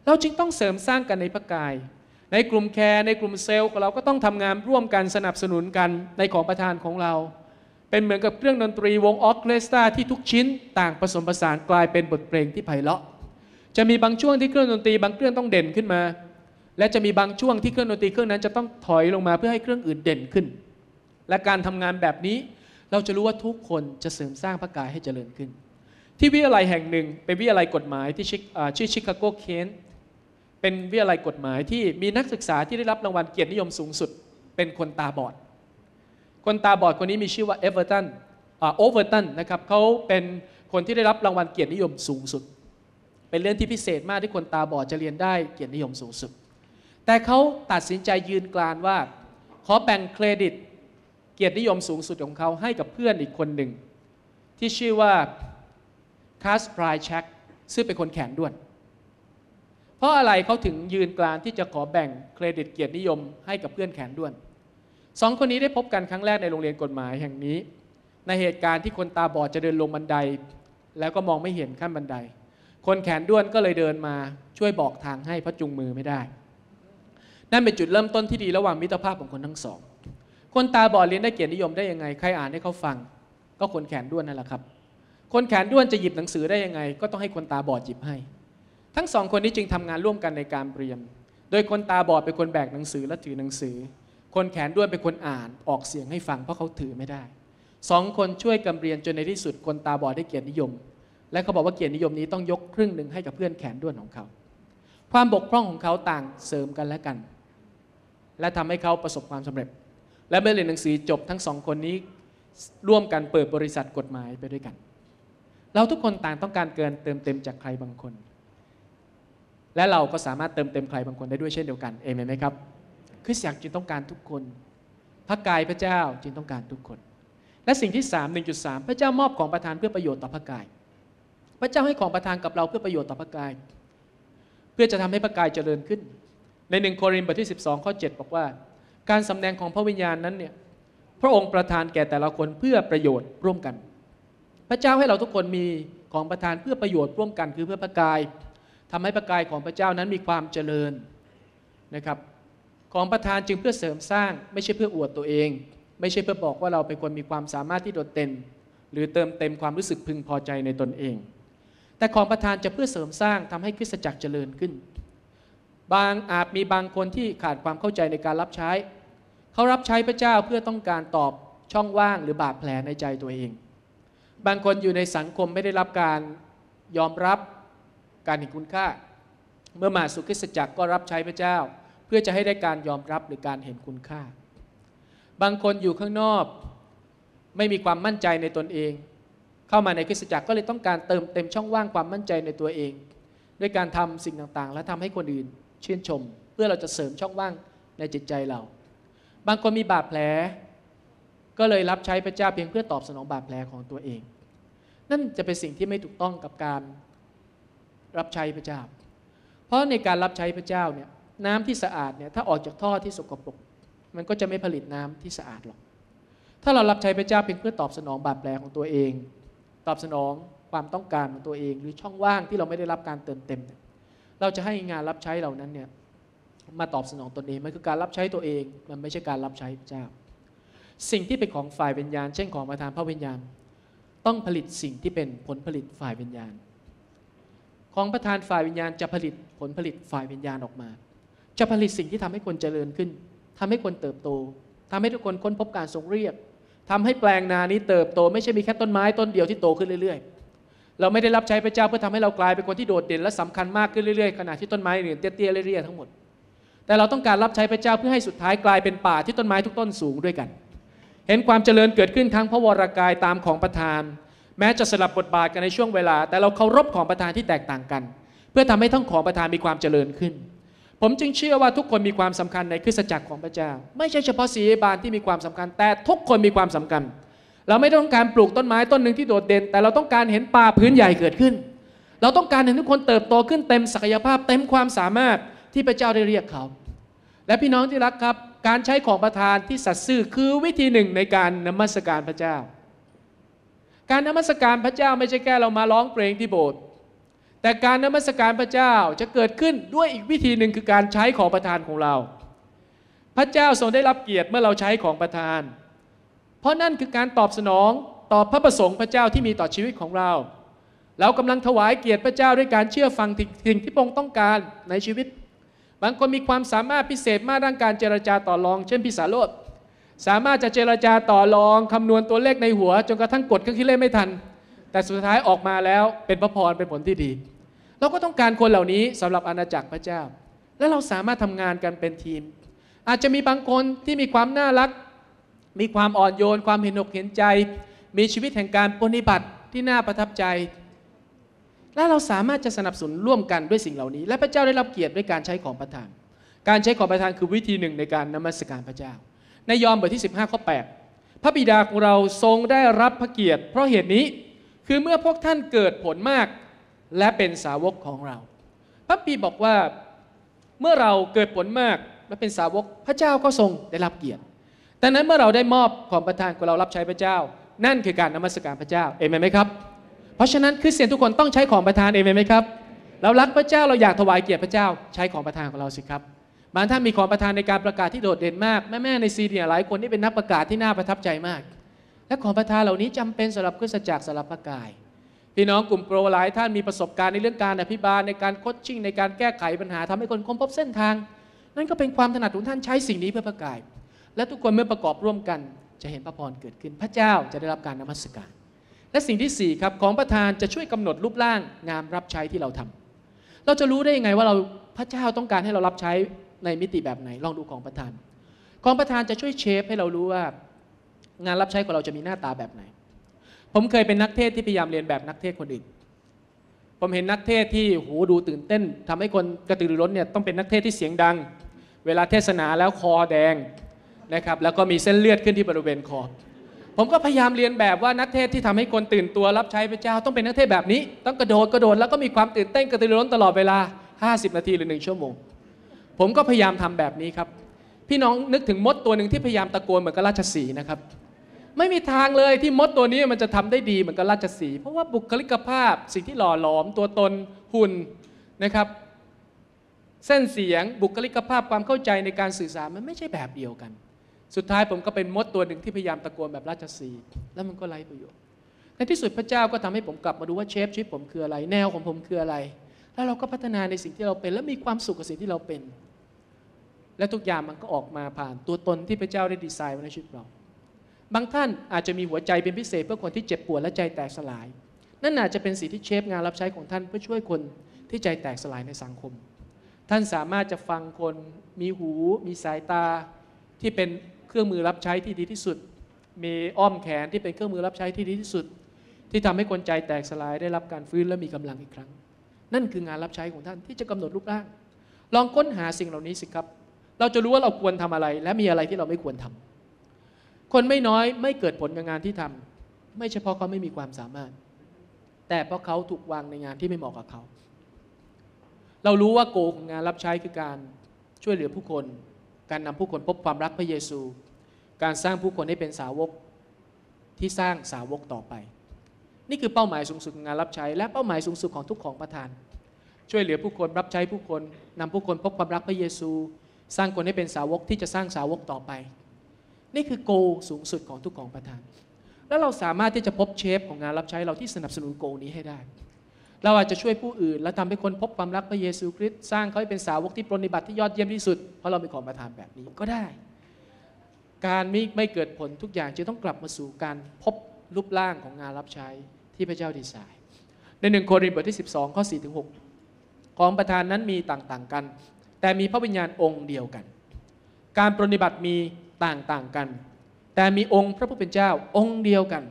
เราจึงต้องเสริมสร้างกันในพระกายในกลุ่มแคร์ในกลุ่มเซลล์ของเราก็ต้องทำงานร่วมกันสนับสนุนกันในของประทานของเราเป็นเหมือนกับเครื่องดนตรีวงออร์เคสตราที่ทุกชิ้นต่างผสมผสานกลายเป็นบทเพลงที่ไพเราะจะมีบางช่วงที่เครื่องดนตรีบางเครื่องต้องเด่นขึ้นมาและจะมีบางช่วงที่เครื่องดนตรีเครื่องนั้นจะต้องถอยลงมาเพื่อให้เครื่องอื่นเด่นขึ้น และการทำงานแบบนี้เราจะรู้ว่าทุกคนจะเสริมสร้างพระกายให้เจริญขึ้นที่วิทยาลัยแห่งหนึ่งเป็นวิทยาลัยกฎหมายที่ชื่อชิคาโกเคนเป็นวิทยาลัยกฎหมายที่มีนักศึกษาที่ได้รับรางวัลเกียรตินิยมสูงสุดเป็นคนตาบอดคนนี้มีชื่อว่าโอเวอร์ตันนะครับเขาเป็นคนที่ได้รับรางวัลเกียรตินิยมสูงสุดเป็นเรื่องที่พิเศษมากที่คนตาบอดจะเรียนได้เกียรตินิยมสูงสุดแต่เขาตัดสินใจยืนกรานว่าขอแบ่งเครดิตเกียรตินิยมสูงสุดของเขาให้กับเพื่อนอีกคนหนึ่งที่ชื่อว่าคาสไพร์แช็คซึ่งเป็นคนแขนด้วนเพราะอะไรเขาถึงยืนกรานที่จะขอแบ่งเครดิตเกียรตินิยมให้กับเพื่อนแขนด้วนสองคนนี้ได้พบกันครั้งแรกในโรงเรียนกฎหมายแห่งนี้ในเหตุการณ์ที่คนตาบอดจะเดินลงบันไดแล้วก็มองไม่เห็นขั้นบันไดคนแขนด้วนก็เลยเดินมาช่วยบอกทางให้เพราะจุงมือไม่ได้นั่นเป็นจุดเริ่มต้นที่ดีระหว่างมิตรภาพของคนทั้งสองคนตาบอดเรียนได้เกียรตินิยมได้ยังไงใครอ่านให้เขาฟังก็คนแขนด้วนนั่นแหละครับคนแขนด้วนจะหยิบหนังสือได้ยังไงก็ต้องให้คนตาบอดหยิบให้ทั้งสองคนนี้จึงทำงานร่วมกันในการเรียนโดยคนตาบอดเป็นคนแบกหนังสือและถือหนังสือคนแขนด้วนเป็นคนอ่านออกเสียงให้ฟังเพราะเขาถือไม่ได้สองคนช่วยกันเรียนจนในที่สุดคนตาบอดได้เกียรตินิยมและเขาบอกว่าเกียรตินิยมนี้ต้องยกครึ่งหนึ่งให้กับเพื่อนแขนด้วนของเขาความบกพร่องของเขาต่างเสริมกันและกันและทำให้เขาประสบความสำเร็จและเมื่อเรียนหนังสือจบทั้งสองคนนี้ร่วมกันเปิดบริษัทกฎหมายไปด้วยกันเราทุกคนต่างต้องการเกินเติมเต็มจากใครบางคนและเราก็สามารถเติมเต็มใครบางคนได้ด้วยเช่นเดียวกันเอเมนไหมครับคริสตจักรจึงต้องการทุกคนพระกายพระเจ้าจึงต้องการทุกคนและสิ่งที่ 3.1.3 พระเจ้ามอบของประทานเพื่อประโยชน์ต่อพระกายพระเจ้าให้ของประทานกับเราเพื่อประโยชน์ต่อพระกายเพื่อจะทำให้พระกายเจริญขึ้นใน1 โครินธ์ บทที่ 12 ข้อ 7บอกว่าการสำแดงของพระวิญญาณนั้นเนี่ยพระองค์ประทานแก่แต่ละคนเพื่อประโยชน์ร่วมกันพระเจ้าให้เราทุกคนมีของประทานเพื่อประโยชน์ร่วมกันคือเพื่อพระกายทำให้พระกายของพระเจ้านั้นมีความเจริญนะครับของประทานจึงเพื่อเสริมสร้างไม่ใช่เพื่ออวดตัวเองไม่ใช่เพื่อบอกว่าเราเป็นคนมีความสามารถที่โดดเด่นหรือเติมเต็มความรู้สึกพึงพอใจในตนเองแต่ของประทานจะเพื่อเสริมสร้างทำให้คริสตจักรเจริญขึ้นอาจมีบางคนที่ขาดความเข้าใจในการรับใช้เขารับใช้พระเจ้าเพื่อต้องการตอบช่องว่างหรือบาดแผลในใจตัวเองบางคนอยู่ในสังคมไม่ได้รับการยอมรับการเห็นคุณค่าเมื่อมาสู่คริสตจักรก็รับใช้พระเจ้าเพื่อจะให้ได้การยอมรับหรือการเห็นคุณค่าบางคนอยู่ข้างนอกไม่มีความมั่นใจในตนเองเข้ามาในคริสตจักรก็เลยต้องการเติมเต็มช่องว่างความมั่นใจในตัวเองด้วยการทำสิ่งต่างๆและทำให้คนอื่นชื่นชมเพื่อเราจะเสริมช่องว่างในจิตใจเราบางคนมีบาดแผลก็เลยรับใช้พระเจ้าเพียงเพื่อตอบสนองบาดแผลของตัวเองนั่นจะเป็นสิ่งที่ไม่ถูกต้องกับการรับใช้พระเจ้าเพราะในการรับใช้พระเจ้าเนี่ยน้ำที่สะอาดเนี่ยถ้าออกจากท่อที่สกปรกมันก็จะไม่ผลิตน้ำที่สะอาดหรอกถ้าเรารับใช้พระเจ้าเพียงเพื่อตอบสนองบาดแผลของตัวเองตอบสนองความต้องการของตัวเองหรือช่องว่างที่เราไม่ได้รับการเติมเต็มเราจะให้งานรับใช้เหล่านั้นเนี่ยมาตอบสนองตนเองมันคือการรับใช้ตัวเองมันไม่ใช่การรับใช้พระเจ้าสิ่งที่เป็นของฝ่ายวิญญาณเช่นของประทานพระวิญญาณต้องผลิตสิ่งที่เป็นผลผลิตฝ่ายวิญญาณของประทานฝ่ายวิญญาณจะผลิตผลผลิตฝ่ายวิญญาณออกมาจะผลิตสิ่งที่ทำให้คนเจริญขึ้นทำให้คนเติบโตทำให้ทุกคนค้นพบการทรงเรียกทำให้แปลงนานี้เติบโตไม่ใช่มีแค่ต้นไม้ต้นเดียวที่โตขึ้นเรื่อยๆเราไม่ได้รับใช้พระเจ้าเพื่อทำให้เรากลายเป็นคนที่โดดเด่นและสำคัญมากขึ้นเรื่อยๆขณะที่ต้นไม้เนี่ยเตี้ยๆเรื่อยๆทั้งหมดแต่เราต้องการรับใช้พระเจ้าเพื่อให้สุดท้ายกลายเป็นป่าที่ต้นไม้ทุกต้นสูงด้วยกันเห็นความเจริญเกิดขึ้นทั้งพระวรกายตามของประทานแม้จะสลับบทบาทกันในช่วงเวลาแต่เราเคารพของประทานที่แตกต่างกันเพื่อทำให้ทั้งของประทานมีความเจริญขึ้นผมจึงเชื่อว่าทุกคนมีความสำคัญในคริสตจักรของพระเจ้าไม่ใช่เฉพาะศิษยบาลที่มีความสำคัญแต่ทุกคนมีความสำคัญเราไม่ต้องการปลูกต้นไม้ต้นหนึ่งที่โดดเด่นแต่เราต้องการเห็นป่าพื้นใหญ่เกิดขึ้นเราต้องการเห็นทุกคนเติบโตขึ้นเต็มศักยภาพเต็มความสามารถที่พระเจ้าได้เรียกเขาและพี่น้องที่รักครับการใช้ของประทานที่สัตย์ซื่อคือวิธีหนึ่งในการนมัสการพระเจ้าการนมัสการพระเจ้าไม่ใช่แค่เรามาร้องเพลงที่โบสถ์แต่การนมัสการพระเจ้าจะเกิดขึ้นด้วยอีกวิธีหนึ่งคือการใช้ของประทานของเราพระเจ้าทรงได้รับเกียรติเมื่อเราใช้ของประทานเพราะนั่นคือการตอบสนองต่อพระประสงค์พระเจ้าที่มีต่อชีวิตของเราเรากำลังถวายเกียรติพระเจ้าด้วยการเชื่อฟังสิ่งที่พระองค์ต้องการในชีวิตบางคนมีความสามารถพิเศษมากด้านการเจรจาต่อรองเช่นพิสารโลด สามารถจะเจรจาต่อรองคำนวณตัวเลขในหัวจนกระทั่งกดเครื่องคิดเลขไม่ทันแต่สุดท้ายออกมาแล้วเป็นพระพรเป็นผลที่ดีเราก็ต้องการคนเหล่านี้สำหรับอาณาจักรพระเจ้าและเราสามารถทำงานกันเป็นทีมอาจจะมีบางคนที่มีความน่ารักมีความอ่อนโยนความเห็นอกเห็นใจมีชีวิตแห่งการปฏิบัติที่น่าประทับใจและเราสามารถจะสนับสนุนร่วมกันด้วยสิ่งเหล่านี้และพระเจ้าได้รับเกียรติด้วยการใช้ของประทานการใช้ของประทานคือวิธีหนึ่งในการนมัสการพระเจ้าในยอห์นบทที่15ข้อ8พระบิดาของเราทรงได้รับพระเกียรติเพราะเหตุนี้คือเมื่อพวกท่านเกิดผลมากและเป็นสาวกของเราพระปีบอกว่าเมื่อเราเกิดผลมากและเป็นสาวกพระเจ้าก็ทรงได้รับเกียรติดังนั้นเมื่อเราได้มอบของประทานของเรารับใช้พระเจ้านั่นคือการนมัสการพระเจ้าเอเมนไหมครับเพราะฉะนั้นคริสเตียนทุกคนต้องใช้ของประทานเอเมนไหมครับเรารักพระเจ้าเราอยากถวายเกียรติพระเจ้าใช้ของประทานของเราสิครับบางท่านมีของประทานในการประกาศที่โดดเด่นมากแม่ในซีเรียหลายคนที่เป็นนักประกาศที่น่าประทับใจมากและของประทานเหล่านี้จำเป็นสำหรับคริสตจักรสำหรับพระกายพี่น้องกลุ่มโปรหลายท่านมีประสบการณ์ในเรื่องการอภิบาลในการโคชชิ่งในการแก้ไขปัญหาทำให้คนค้นพบเส้นทางนั่นก็เป็นความถนัดของท่านใช้สิ่งนี้เพื่อพระกายและทุกคนเมื่อประกอบร่วมกันจะเห็นพระพรเกิดขึ้นพระเจ้าจะได้รับการนมัสการและสิ่งที่4ครับของประทานจะช่วยกำหนดรูปร่างงานรับใช้ที่เราทำเราจะรู้ได้ยังไงว่าเราพระเจ้าต้องการให้เรารับใช้ในมิติแบบไหนลองดูของประทานของประทานจะช่วยเชฟให้เรารู้ว่างานรับใช้ของเราจะมีหน้าตาแบบไหนผมเคยเป็นนักเทศที่พยายามเรียนแบบนักเทศคนอื่นผมเห็นนักเทศที่โหดูตื่นเต้นทำให้คนกระตือรือร้นเนี่ยต้องเป็นนักเทศที่เสียงดังเวลาเทศนาแล้วคอแดงนะครับแล้วก็มีเส้นเลือดขึ้นที่บริเวณคอผมก็พยายามเรียนแบบว่านักเทศที่ทำให้คนตื่นตัวรับใช้พระเจ้าต้องเป็นนักเทศแบบนี้ต้องกระโดดแล้วก็มีความตื่นเต้นกระตือรือร้นตลอดเวลา50นาทีหรือ1ชั่วโมงผมก็พยายามทำแบบนี้ครับพี่น้องนึกถึงมดตัวหนึ่งที่พยายามตะโกนเหมือนกับราชสีห์นะครับไม่มีทางเลยที่มดตัวนี้มันจะทำได้ดีเหมือนกับราชสีห์เพราะว่าบุคลิกภาพสิ่งที่หล่อหลอมตัวตนหุ่นนะครับเส้นเสียงบุคลิกภาพความเข้าใจในการสื่อสารมันไม่ใช่แบบเดียวกันสุดท้ายผมก็เป็นมดตัวหนึ่งที่พยายามตะโกนแบบราชสีห์แล้วมันก็ไร้ประโยชน์ในที่สุดพระเจ้าก็ทำให้ผมกลับมาดูว่าเชฟชีพผมคืออะไรแนวของผมคืออะไรแล้วเราก็พัฒนาในสิ่งที่เราเป็นและมีความสุขกับสิ่งที่เราเป็นและทุกอย่างมันก็ออกมาผ่านตัวตนที่พระเจ้าได้ดีไซน์ไว้ในชีวิตเราบางท่านอาจจะมีหัวใจเป็นพิเศษเพื่อคนที่เจ็บปวดและใจแตกสลายนั่นอาจจะเป็นสิ่งที่เชฟงานรับใช้ของท่านเพื่อช่วยคนที่ใจแตกสลายในสังคมท่านสามารถจะฟังคนมีหูมีสายตาที่เป็นเครื่องมือรับใช้ที่ดีที่สุดมีอ้อมแขนที่เป็นเครื่องมือรับใช้ที่ดีที่สุดที่ทำให้คนใจแตกสลายได้รับการฟื้นและมีกำลังอีกครั้งนั่นคืองานรับใช้ของท่านที่จะกำหนดรูปร่างลองค้นหาสิ่งเหล่านี้สิครับเราจะรู้ว่าเราควรทำอะไรและมีอะไรที่เราไม่ควรทำคนไม่น้อยไม่เกิดผลกับงานที่ทำไม่เฉพาะเขาไม่มีความสามารถแต่เพราะเขาถูกวางในงานที่ไม่เหมาะกับเขาเรารู้ว่าโกของงานรับใช้คือการช่วยเหลือผู้คนการนำผู้คนพบความรักพระเยซูการสร้างผู้คนให้เป็นสาวกที่สร้างสาวกต่อไปนี่คือเป้าหมายสูงสุดของงานรับใช้และเป้าหมายสูงสุดของทุกของประทานช่วยเหลือผู้คนรับใช้ผู้คนนำผู้คนพบความรักพระเยซูสร้างคนให้เป็นสาวกที่จะสร้างสาวกต่อไปนี่คือโกสูงสุดของทุกของประทานแล้วเราสามารถที่จะพบเชฟของงานรับใช้เราที่สนับสนุนโกนี้ให้ได้เราอาจจะช่วยผู้อื่นและทำให้คนพบความรักพระเยซูคริสต์สร้างเขาให้เป็นสาวกที่ปฏิบัติที่ยอดเยี่ยมที่สุดเพราะเราเป็นของประทานแบบนี้ก็ได้การไม่เกิดผลทุกอย่างจะต้องกลับมาสู่การพบรูปร่างของงานรับใช้ที่พระเจ้าดีไซน์ใน1 โครินธ์ บทที่ 12ข้อ4-6ของประทานนั้นมีต่างๆกันแต่มีพระวิญญาณองค์เดียวกันการปฏิบัติมีต่างๆกันแต่มีองค์พระผู้เป็นเจ้าองค์เดียวกัน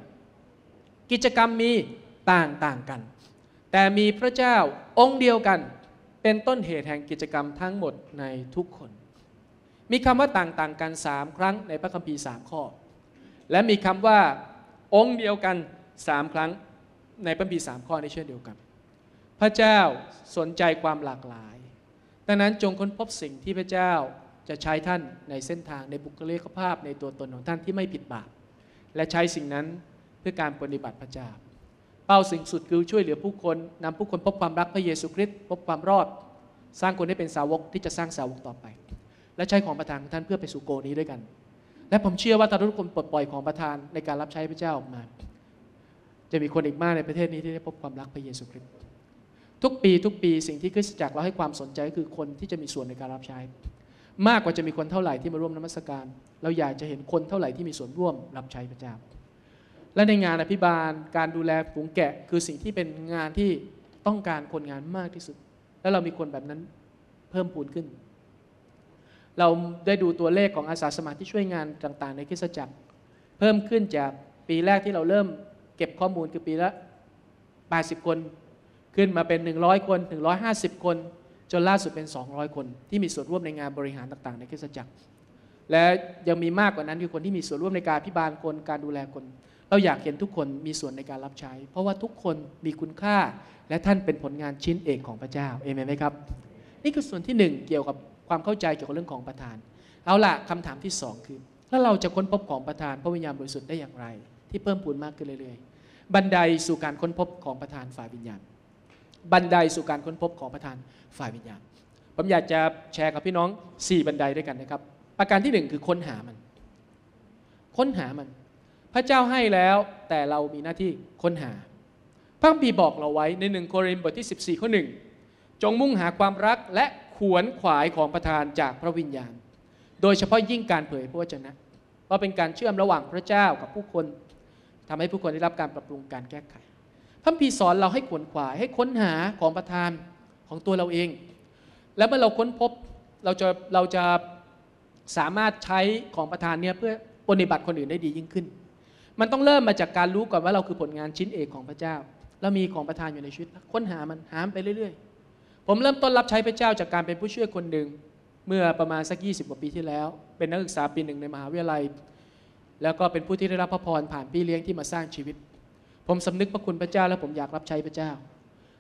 กิจกรรมมีต่างๆกันแต่มีพระเจ้าองค์เดียวกันเป็นต้นเหตุแห่งกิจกรรมทั้งหมดในทุกคนมีคำว่าต่างๆกัน3ครั้งในพระคัมภีร์3ข้อและมีคำว่าองค์เดียวกัน3ครั้งในพระคัมภีร์3ข้อในเช่นเดียวกันพระเจ้าสนใจความหลากหลายดังนั้นจงค้นพบสิ่งที่พระเจ้าจะใช้ท่านในเส้นทางในบุคลิกภาพในตัวตนของท่านที่ไม่ผิดบาปและใช้สิ่งนั้นเพื่อการปฏิบัติพระเจ้าเป้าสูงสุดคือช่วยเหลือผู้คนนำผู้คนพบความรักพระเยซูคริสต์พบความรอดสร้างคนให้เป็นสาวกที่จะสร้างสาวกต่อไปและใช้ของประทานของท่านเพื่อไปสู่โกนี้ด้วยกันและผมเชื่อว่าทุกคนปลดปล่อยของประทานในการรับใช้พระเจ้าออกมาจะมีคนอีกมากในประเทศนี้ที่ได้พบความรักพระเยซูคริสต์ทุกปีสิ่งที่คริสตจักรเราให้ความสนใจคือคนที่จะมีส่วนในการรับใช้ มากกว่าจะมีคนเท่าไหร่ที่มาร่วมนมัสการเราอยากจะเห็นคนเท่าไหร่ที่มีส่วนร่วมรับใช้พระเจ้าและในงานอภิบาลการดูแลฝูงแกะคือสิ่งที่เป็นงานที่ต้องการคนงานมากที่สุดและเรามีคนแบบนั้นเพิ่มพูนขึ้นเราได้ดูตัวเลขของอาสาสมัครที่ช่วยงานต่างๆในคริสตจักรเพิ่มขึ้นจากปีแรกที่เราเริ่มเก็บข้อมูลคือปีละ80คนขึ้นมาเป็น100คน150คนจนล่าสุดเป็น200คนที่มีส่วนร่วมในงานบริหารต่างๆในคริสตจักรและยังมีมากกว่านั้นคือคนที่มีส่วนร่วมในการอภิบาลคนการดูแลคนเราอยากเห็นทุกคนมีส่วนในการรับใช้เพราะว่าทุกคนมีคุณค่าและท่านเป็นผลงานชิ้นเอกของพระเจ้าเอเมนไหมครับนี่คือส่วนที่1เกี่ยวกับความเข้าใจเกี่ยวกับเรื่องของประธานเอาล่ะคำถามที่2คือแล้วเราจะค้นพบของประธานพระวิญญาณบริสุทธิ์ได้อย่างไรที่เพิ่มพูนมากขึ้นเรื่อยๆบันไดสู่การค้นพบของประธานฝ่ายวิญญาณบันไดสู่การค้นพบของประธานฝ่ายวิญญาณผมอยากจะแชร์กับพี่น้อง4บันไดด้วยกันนะครับประการที่1คือค้นหามันพระเจ้าให้แล้วแต่เรามีหน้าที่ค้นหาพระคัมภีร์บอกเราไว้ใน1โครินธ์บทที่14ข้อ1จงมุ่งหาความรักและขวนขวายของประธานจากพระวิญญาณโดยเฉพาะยิ่งการเผยพระวจนะเพราะเป็นการเชื่อมระหว่างพระเจ้ากับผู้คนทำให้ผู้คนได้รับการปรับปรุงการแก้ไขพระคัมภีร์สอนเราให้ขวนขวายให้ค้นหาของประธานของตัวเราเองและเมื่อเราค้นพบเราจะสามารถใช้ของประธานเนี่ยเพื่อปฏิบัติคนอื่นได้ดียิ่งขึ้นมันต้องเริ่มมาจากการรู้ก่อนว่าเราคือผลงานชิ้นเอกของพระเจ้าแล้วมีของประธานอยู่ในชีวิตค้นหามันหาไปเรื่อยๆผมเริ่มต้นรับใช้พระเจ้าจากการเป็นผู้ช่วยคนหนึ่งเมื่อประมาณสัก20กว่าปีที่แล้วเป็นนักศึกษาปี1ในมหาวิทยาลัยแล้วก็เป็นผู้ที่ได้รับพระพรผ่านพี่เลี้ยงที่มาสร้างชีวิตผมสำนึกพระคุณพระเจ้าและผมอยากรับใช้พระเจ้า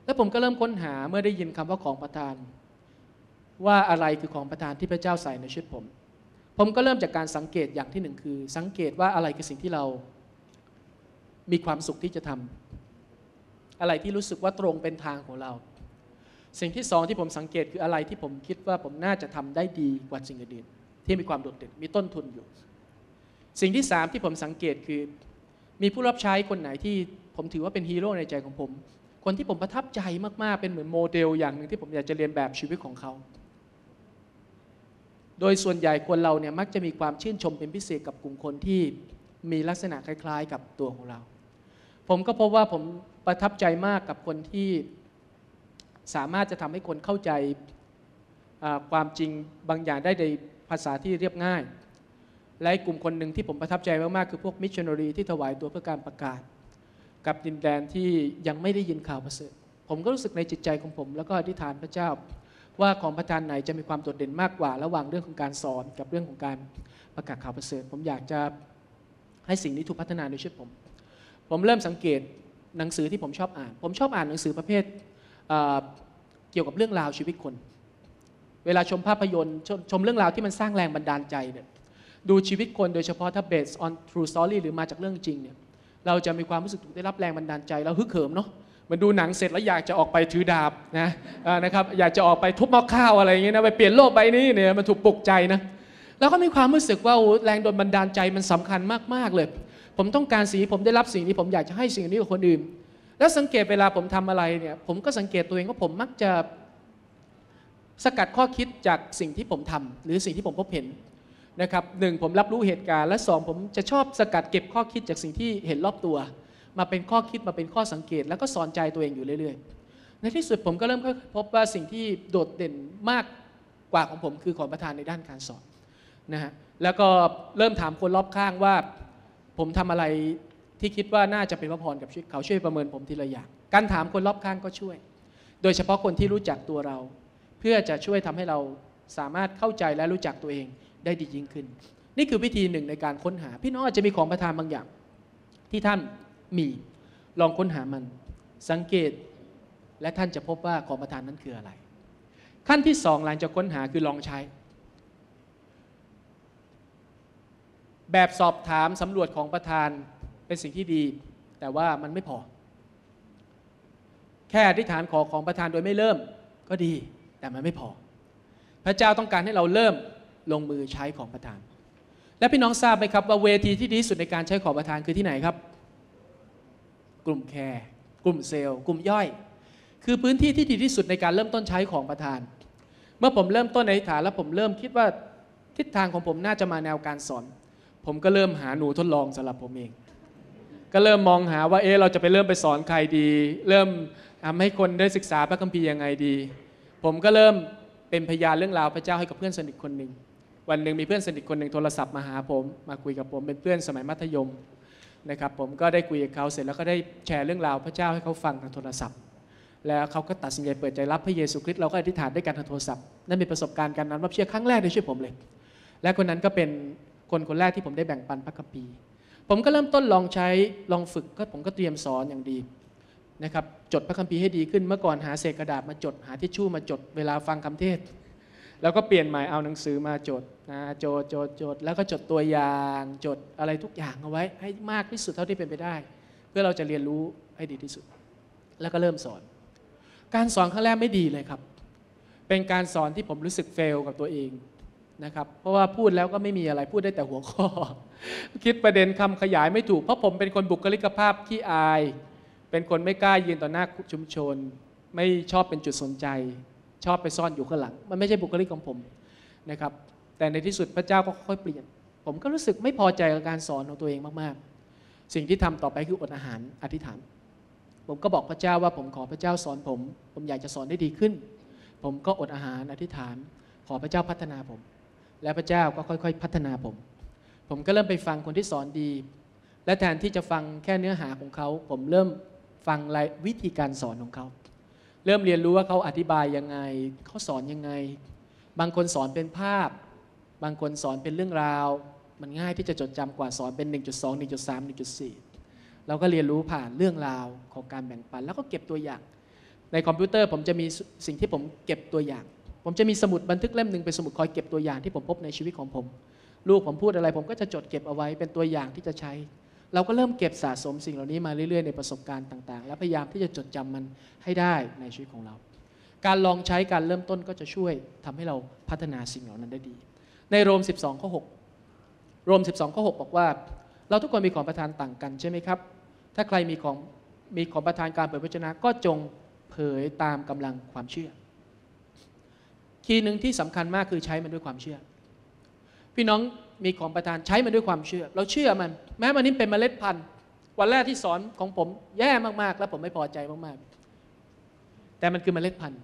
แล้วผมก็เริ่มค้นหาเมื่อได้ยินคำว่าของประธานว่าอะไรคือของประธานที่พระเจ้าใส่ในชีวิตผมก็เริ่มจากการสังเกตอย่างที่1คือสังเกตว่าอะไรคือสิ่งที่เรามีความสุขที่จะทำอะไรที่รู้สึกว่าตรงเป็นทางของเราสิ่งที่2ที่ผมสังเกตคืออะไรที่ผมคิดว่าผมน่าจะทำได้ดีกว่าสิ่งอื่นๆที่มีความโดดเด่นมีต้นทุนอยู่สิ่งที่3ที่ผมสังเกตคือมีผู้รับใช้คนไหนที่ผมถือว่าเป็นฮีโร่ในใจของผมคนที่ผมประทับใจมากๆเป็นเหมือนโมเดลอย่างหนึ่งที่ผมอยากจะเรียนแบบชีวิตของเขาโดยส่วนใหญ่คนเราเนี่ยมักจะมีความชื่นชมเป็นพิเศษกับกลุ่มคนที่มีลักษณะคล้ายๆกับตัวของเราผมก็พบว่าผมประทับใจมากกับคนที่สามารถจะทำให้คนเข้าใจความจริงบางอย่างได้ในภาษาที่เรียบง่ายและกลุ่มคนหนึ่งที่ผมประทับใจมากๆคือพวกมิชชันนารีที่ถวายตัวเพื่อการประกาศกับดินแดนที่ยังไม่ได้ยินข่าวประเสริฐผมก็รู้สึกในจิตใจของผมแล้วก็อธิษฐานพระเจ้าว่าของประธานไหนจะมีความโดดเด่นมากกว่าระหว่างเรื่องของการสอนกับเรื่องของการประกาศข่าวประเสริฐผมอยากจะให้สิ่งนี้ถูกพัฒนาในชีวิตผมเริ่มสังเกตหนังสือที่ผมชอบอ่านผมชอบอ่านหนังสือประเภทเกี่ยวกับเรื่องราวชีวิตคนเวลาชมภาพยนตร์ชมเรื่องราวที่มันสร้างแรงบันดาลใจเนี่ยดูชีวิตคนโดยเฉพาะถ้า based on true story หรือมาจากเรื่องจริงเนี่ยเราจะมีความรู้สึกถูกได้รับแรงบันดาลใจเราฮึกเหิมเนาะเหมือนดูหนังเสร็จแล้วอยากจะออกไปถือดาบนะครับอยากจะออกไปทุบหม้อข้าวอะไรอย่างเงี้ยนะไปเปลี่ยนโลกใบนี้เนี่ยมันถูกปลุกใจนะแล้วก็มีความรู้สึกว่าแรงบันดาลใจมันสำคัญมากๆเลยผมต้องการสิ่งผมได้รับสิ่งนี้ผมอยากจะให้สิ่งนี้กับคนอื่นแล้วสังเกตเวลาผมทำอะไรเนี่ยผมก็สังเกตตัวเองว่าผมมักจะสกัดข้อคิดจากสิ่งที่ผมทำหรือสิ่งที่ผมพบเห็นนะครับ1ผมรับรู้เหตุการณ์และ2ผมจะชอบสกัดเก็บข้อคิดจากสิ่งที่เห็นรอบตัวมาเป็นข้อคิดมาเป็นข้อสังเกตแล้วก็สอนใจตัวเองอยู่เรื่อยๆในที่สุดผมก็เริ่มพบว่าสิ่งที่โดดเด่นมากกว่าของผมคือของประธานในด้านการสอนนะฮะแล้วก็เริ่มถามคนรอบข้างว่าผมทำอะไรที่คิดว่าน่าจะเป็นพระพรกับชีวิตเขาช่วยประเมินผมทีละอย่างการถามคนรอบข้างก็ช่วยโดยเฉพาะคนที่รู้จักตัวเราเพื่อจะช่วยทำให้เราสามารถเข้าใจและรู้จักตัวเองได้ดียิ่งขึ้นนี่คือวิธีหนึ่งในการค้นหาพี่น้องอาจจะมีของประทานบางอย่างที่ท่านมีลองค้นหามันสังเกตและท่านจะพบว่าของประทานนั้นคืออะไรขั้นที่2หลังจากค้นหาคือลองใช้แบบสอบถามสำรวจของประทานเป็นสิ่งที่ดีแต่ว่ามันไม่พอแค่อธิษฐานขอของประทานโดยไม่เริ่มก็ดีแต่มันไม่พอพระเจ้าต้องการให้เราเริ่มลงมือใช้ของประธานและพี่น้องทราบไหมครับว่าเวทีที่ดีสุดในการใช้ของประธานคือที่ไหนครับกลุ่มแคร์กลุ่มเซลล์กลุ่มย่อยคือพื้นที่ที่ดีที่สุดในการเริ่มต้นใช้ของประธานเมื่อผมเริ่มต้นในฐานแล้วผมเริ่มคิดว่า ทิศทางของผมน่าจะมาแนวการสอนผมก็เริ่มหาหนูทดลองสำหรับผมเองก็เริ่มมองหาว่าเราจะไปเริ่มไปสอนใครดีเริ่มทำให้คนได้ศึกษาพระคัมภีร์ยังไงดีผมก็เริ่มเป็นพยานเรื่องราวพระเจ้าให้กับเพื่อนสนิทคนหนึ่งวันหนึ่งมีเพื่อนสนิทคนหนึ่งโทรศัพท์มาหาผมมาคุยกับผมเป็นเพื่อนสมัยมัธยมนะครับผมก็ได้คุยกับเขาเสร็จแล้วก็ได้แชร์เรื่องราวพระเจ้าให้เขาฟังทางโทรศัพท์แล้วเขาก็ตัดสินใจเปิดใจรับพระเยซูคริสต์เราก็อธิษฐานด้วยกันทางโทรศัพท์นั่นเป็นประสบการณ์การรับเชื่อครั้งแรกในชีวิตผมเลยและคนนั้นก็เป็นคนแรกที่ผมได้แบ่งปันพระคัมภีร์ผมก็เริ่มต้นลองใช้ลองฝึกก็ผมก็เตรียมสอนอย่างดีนะครับจดพระคัมภีร์ให้ดีขึ้นเมื่อก่อนหาเศษกระดาษมาจดหาทิชชู่มาจดเวลาฟังคำเทศแล้วก็เปลี่ยนใหม่เอาหนังสือมาจดจดแล้วก็จดตัวอย่างจดอะไรทุกอย่างเอาไว้ให้มากที่สุดเท่าที่เป็นไปได้เพื่อเราจะเรียนรู้ให้ดีที่สุดแล้วก็เริ่มสอนการสอนครั้งแรกไม่ดีเลยครับเป็นการสอนที่ผมรู้สึกเฟลกับตัวเองนะครับเพราะว่าพูดแล้วก็ไม่มีอะไรพูดได้แต่หัวข้อคิดประเด็นคำขยายไม่ถูกเพราะผมเป็นคนบุคลิกภาพขี้อายเป็นคนไม่กล้ายืนต่อหน้าชุมชนไม่ชอบเป็นจุดสนใจชอบไปซ่อนอยู่ข้างหลังมันไม่ใช่บุคลิกของผมนะครับแต่ในที่สุดพระเจ้าก็ค่อยเปลี่ยนผมก็รู้สึกไม่พอใจกับการสอนของตัวเองมากๆสิ่งที่ทำต่อไปคืออดอาหารอธิษฐานผมก็บอกพระเจ้าว่าผมขอพระเจ้าสอนผมอยากจะสอนได้ดีขึ้นผมก็อดอาหารอธิษฐานขอพระเจ้าพัฒนาผมและพระเจ้าก็ค่อยๆพัฒนาผมก็เริ่มไปฟังคนที่สอนดีและแทนที่จะฟังแค่เนื้อหาของเขาผมเริ่มฟังวิธีการสอนของเขาเริ่มเรียนรู้ว่าเขาอธิบายยังไงเขาสอนยังไงบางคนสอนเป็นภาพบางคนสอนเป็นเรื่องราวมันง่ายที่จะจดจำกว่าสอนเป็น 1.2 1.3 1.4 เราก็เรียนรู้ผ่านเรื่องราวของการแบ่งปันแล้วก็เก็บตัวอย่างในคอมพิวเตอร์ผมจะมีสิ่งที่ผมเก็บตัวอย่างผมจะมีสมุดบันทึกเล่มหนึ่งเป็นสมุดคอยเก็บตัวอย่างที่ผมพบในชีวิตของผมลูกผมพูดอะไรผมก็จะจดเก็บเอาไว้เป็นตัวอย่างที่จะใช้เราก็เริ่มเก็บสะสมสิ่งเหล่านี้มาเรื่อยๆในประสบการณ์ต่างๆและพยายามที่จะจดจำมันให้ได้ในชีวิตของเราการลองใช้การเริ่มต้นก็จะช่วยทำให้เราพัฒนาสิ่งเหล่านั้นได้ดีในโรม 12 ข้อ 6 โรม 12 ข้อ 6 บอกว่าเราทุกคนมีของประทานต่างกันใช่ไหมครับถ้าใครมีของประทานการเผยพระวจนะก็จงเผยตามกำลังความเชื่อคีย์หนึ่งที่สำคัญมากคือใช้มันด้วยความเชื่อพี่น้องมีของประทานใช้มันด้วยความเชื่อเราเชื่อมันแม้มันนี้เป็นเมล็ดพันธุ์วันแรกที่สอนของผมแย่มากๆแล้วผมไม่พอใจมากๆแต่มันคือเมล็ดพันธุ์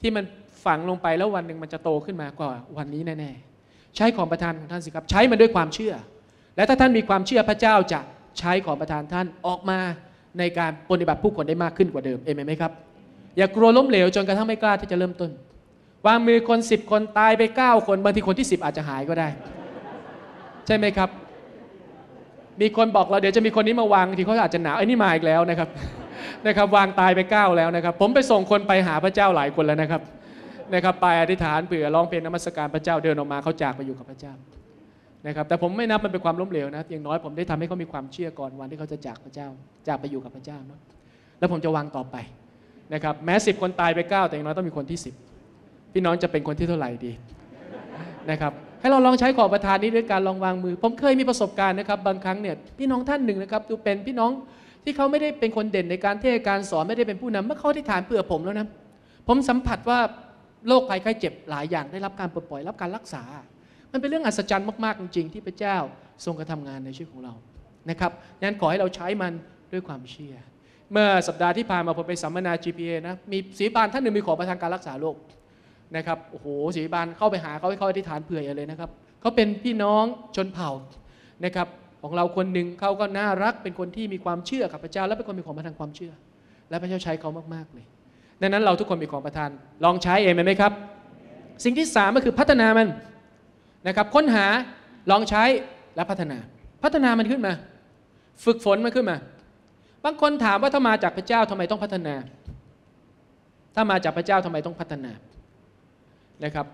ที่มันฝังลงไปแล้ววันหนึ่งมันจะโตขึ้นมากว่าวันนี้แน่ๆใช้ของประทานของท่านสิครับใช้มันด้วยความเชื่อและถ้าท่านมีความเชื่อพระเจ้าจะใช้ของประทานท่านออกมาในการปฏิบัติผู้คนได้มากขึ้นกว่าเดิมเอเมนไหมครับอย่ากลัวล้มเหลวจนกระทั่งไม่กล้าที่จะเริ่มต้นวางมือคน10คนตายไป9คนบางทีคนที่10อาจจะหายก็ได้ใช่ไหมครับมีคนบอกเราเดี๋ยวจะมีคนนี้มาวางทีเขาอาจจะหนาวไอ้นี่มาอีกแล้วนะครับวางตายไป9แล้วนะครับผมไปส่งคนไปหาพระเจ้าหลายคนแล้วนะครับไปอธิษฐานเผื่อร้องเพลงนมัสการพระเจ้าเดินออกมาเขาจากไปอยู่กับพระเจ้านะครับแต่ผมไม่นับมันเป็นความล้มเหลวนะอย่างน้อยผมได้ทำให้เขามีความเชื่อก่อนวันที่เขาจะจากพระเจ้าจากไปอยู่กับพระเจ้าแล้วผมจะวางต่อไปนะครับแม้10คนตายไป9แต่อย่างน้อยต้องมีคนที่10พี่น้องจะเป็นคนที่เท่าไหร่ดีนะครับให้เราลองใช้ของประทานนี้ด้วยการลองวางมือผมเคยมีประสบการณ์นะครับบางครั้งเนี่ยพี่น้องท่านหนึ่งนะครับดูเป็นพี่น้องที่เขาไม่ได้เป็นคนเด่นในการเทศการสอนไม่ได้เป็นผู้นำเมื่อเขาอธิษฐานเผื่อผมแล้วนะผมสัมผัสว่าโรคภัยไข้เจ็บหลายอย่างได้รับการปลดปล่อยรับการรักษามันเป็นเรื่องอัศจรรย์มากๆจริงๆที่พระเจ้าทรงกระทำงานในชีวิตของเรานะครับงั้นขอให้เราใช้มันด้วยความเชื่อเมื่อสัปดาห์ที่ผ่านมาผมไปสัมมนา GPA นะมีศิริบาลท่านหนึ่งมีของประทานการรักษาโรคนะครับโอ้โหศิริบาลเข้าไปหาเขาให้เขาอธิษฐานเผื่อเลยนะครับเขาเป็นพี่น้องชนเผ่านะครับของเราคนหนึ่งเขาก็น่ารักเป็นคนที่มีความเชื่อกับพระเจ้าและเป็นคนมีของประทานความเชื่อและพระเจ้าใช้เขามากๆเลยดังนั้นเราทุกคนมีของประทานลองใช้เองไหมครับสิ่งที่3ก็คือพัฒนามันนะครับค้นหาลองใช้และพัฒนามันขึ้นมาฝึกฝนมันขึ้นมาบางคนถามว่าถ้ามาจากพระเจ้าทำไมต้องพัฒนาถ้ามาจากพระเจ้าทำไมต้องพัฒนานะครับ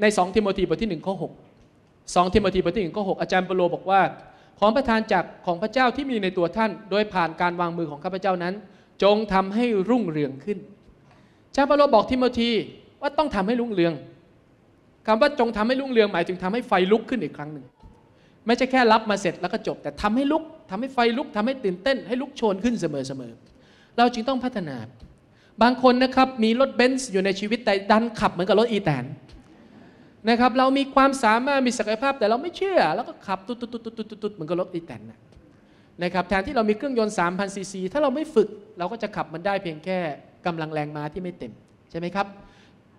ใน2ทิโมธีบทที่1ข้อ6 2ทิโมธีบทที่1ข้อ6อาจารย์เปโลบอกว่าของประทานจากของพระเจ้าที่มีในตัวท่านโดยผ่านการวางมือของข้าพเจ้านั้นจงทำให้รุ่งเรืองขึ้นอาจารย์เปโลบอกทิโมธีว่าต้องทำให้รุ่งเรืองคำว่าจงทำให้รุ่งเรืองหมายถึงทำให้ไฟลุกขึ้นอีกครั้งหนึ่งไม่ใช่แค่รับมาเสร็จแล้วก็จบแต่ทำให้ลุกทำให้ไฟลุกทำให้ตื่นเต้นให้ลุกโชนขึ้นเสมอๆเราจึงต้องพัฒนาบางคนนะครับมีรถเบนซ์อยู่ในชีวิตแต่ดันขับเหมือนกับรถอีแตน นะครับเรามีความสามารถมีศักยภาพแต่เราไม่เชื่อแล้วก็ขับตุ๊ดเหมือนกับรถอีแตนนะครับแทนที่เรามีเครื่องยนต์ 3,000 ซีซีถ้าเราไม่ฝึกเราก็จะขับมันได้เพียงแค่กำลังแรงม้าที่ไม่เต็มใช่ไหมครับ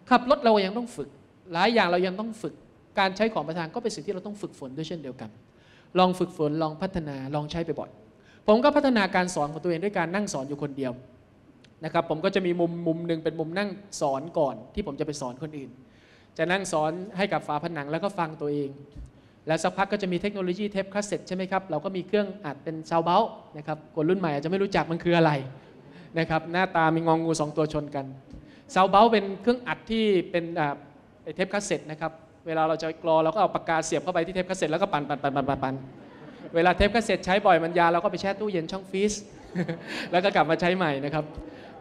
ขับรถเรายังต้องฝึกหลายอย่างเรายังต้องฝึกการใช้ของประทานก็เป็นสิ่งที่เราต้องฝึกฝนด้วยเช่นเดียวกันลองฝึกฝนลองพัฒนาลองใช้ไปบ่อยผมก็พัฒนาการสอนของตัวเองด้วยการนั่งสอนอยู่คนเดียวนะครับผมก็จะมีมุมหนึ่งเป็นมุมนั่งสอนก่อนที่ผมจะไปสอนคนอื่นจะนั่งสอนให้กับฝาผนังแล้วก็ฟังตัวเองแล้วสักพักก็จะมีเทคโนโลยีเทปคาสเซ็ตใช่ไหมครับเราก็มีเครื่องอัดเป็นซาวด์เบลล์นะครับคนรุ่นใหม่อาจจะไม่รู้จักมันคืออะไรนะครับหน้าตามีงองู2ตัวชนกันซาวด์เบลล์เป็นเครื่องอัดที่เป็นเทปคาสเซ็ตนะครับเวลาเราจะกรอเราก็เอาปากกาเสียบเข้าไปที่เทปคาสเซ็ตแล้วก็ปั่นเวลาเทปคาสเซ็ตใช้บ่อยมันยาเราก็ไปแช่ตู้เย็นช่องฟรีซแล้วก็กลับมาใช้ใหม่นะครับ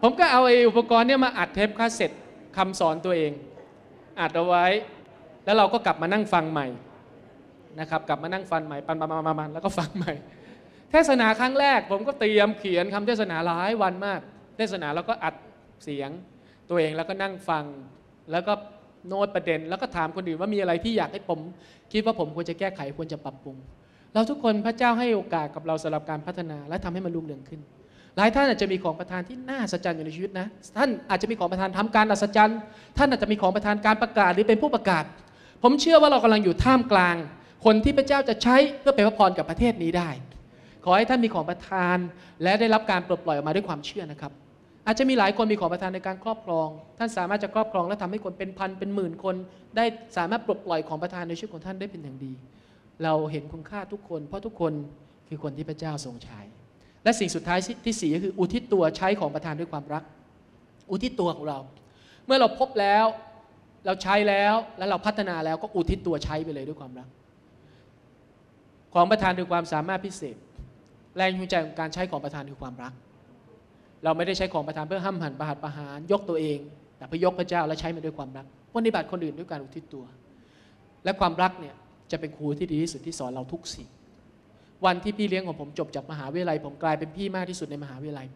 ผมก็เอาไอ้อุปกรณ์เนี่ยมาอัดเทปคาสเซ็ตคำสอนตัวเองอัดเอาไว้แล้วเราก็กลับมานั่งฟังใหม่นะครับกลับมานั่งฟังใหม่ปันๆๆแล้วก็ฟังใหม่เทศนาครั้งแรกผมก็เตรียมเขียนคำเทศนาหลายวันมากเทศนาแล้วก็อัดเสียงตัวเองแล้วก็นั่งฟังแล้วก็โน้ตประเด็นแล้วก็ถามคนอื่นว่ามีอะไรที่อยากให้ผมคิดว่าผมควรจะแก้ไขควรจะปรับปรุงเราทุกคนพระเจ้าให้โอกาสกับเราสำหรับการพัฒนาและทำให้มันรุ่งเรืองขึ้นหลายท่านอาจจะมีของประทานที่น่าอัศจรรย์อยู่ในชีวิตนะท่านอาจจะมีของประทานทำการอัศจรรย์ท่านอาจจะมีของประทานการประกาศหรือเป็นผู้ประกาศผมเชื่อว่าเรากำลังอยู่ท่ามกลางคนที่พระเจ้าจะใช้เพื่อเป็นพระพรกับประเทศนี้ได้ขอให้ท่านมีของประทานและได้รับการปลดปล่อยออกมาด้วยความเชื่อนะครับอาจจะมีหลายคนมีของประทานในการครอบครองท่านสามารถจะครอบครองและทำให้คนเป็นพันเป็นหมื่นคนได้สามารถปลดปล่อยของประทานในชีวิตของท่านได้เป็นอย่างดีเราเห็นคุณค่าทุกคนเพราะทุกคนคือคนที่พระเจ้าทรงใช้และสิ่งสุดท้ายที่4ก็คืออุทิศตัวใช้ของประทานด้วยความรักอุทิศตัวของเราเมื่อเราพบแล้วเราใช้แล้วและเราพัฒนาแล้วก็อุทิศตัวใช้ไปเลยด้วยความรักของประทานคือความสามารถพิเศษแรงจูงใจของการใช้ของประทานคือความรักเราไม่ได้ใช้ของประทานเพื่อห้ำหั่นประหัตประหารยกตัวเองแต่พยกพระเจ้าและใช้มันด้วยความรักปฏิบัติคนอื่นด้วยการอุทิศตัวและความรักเนี่ยจะเป็นครูที่ดีที่สุดที่สอนเราทุกสิ่งวันที่พี่เลี้ยงของผมจบจากมหาวิทยาลัยผมกลายเป็นพี่มากที่สุดในมหาวิทยาลัย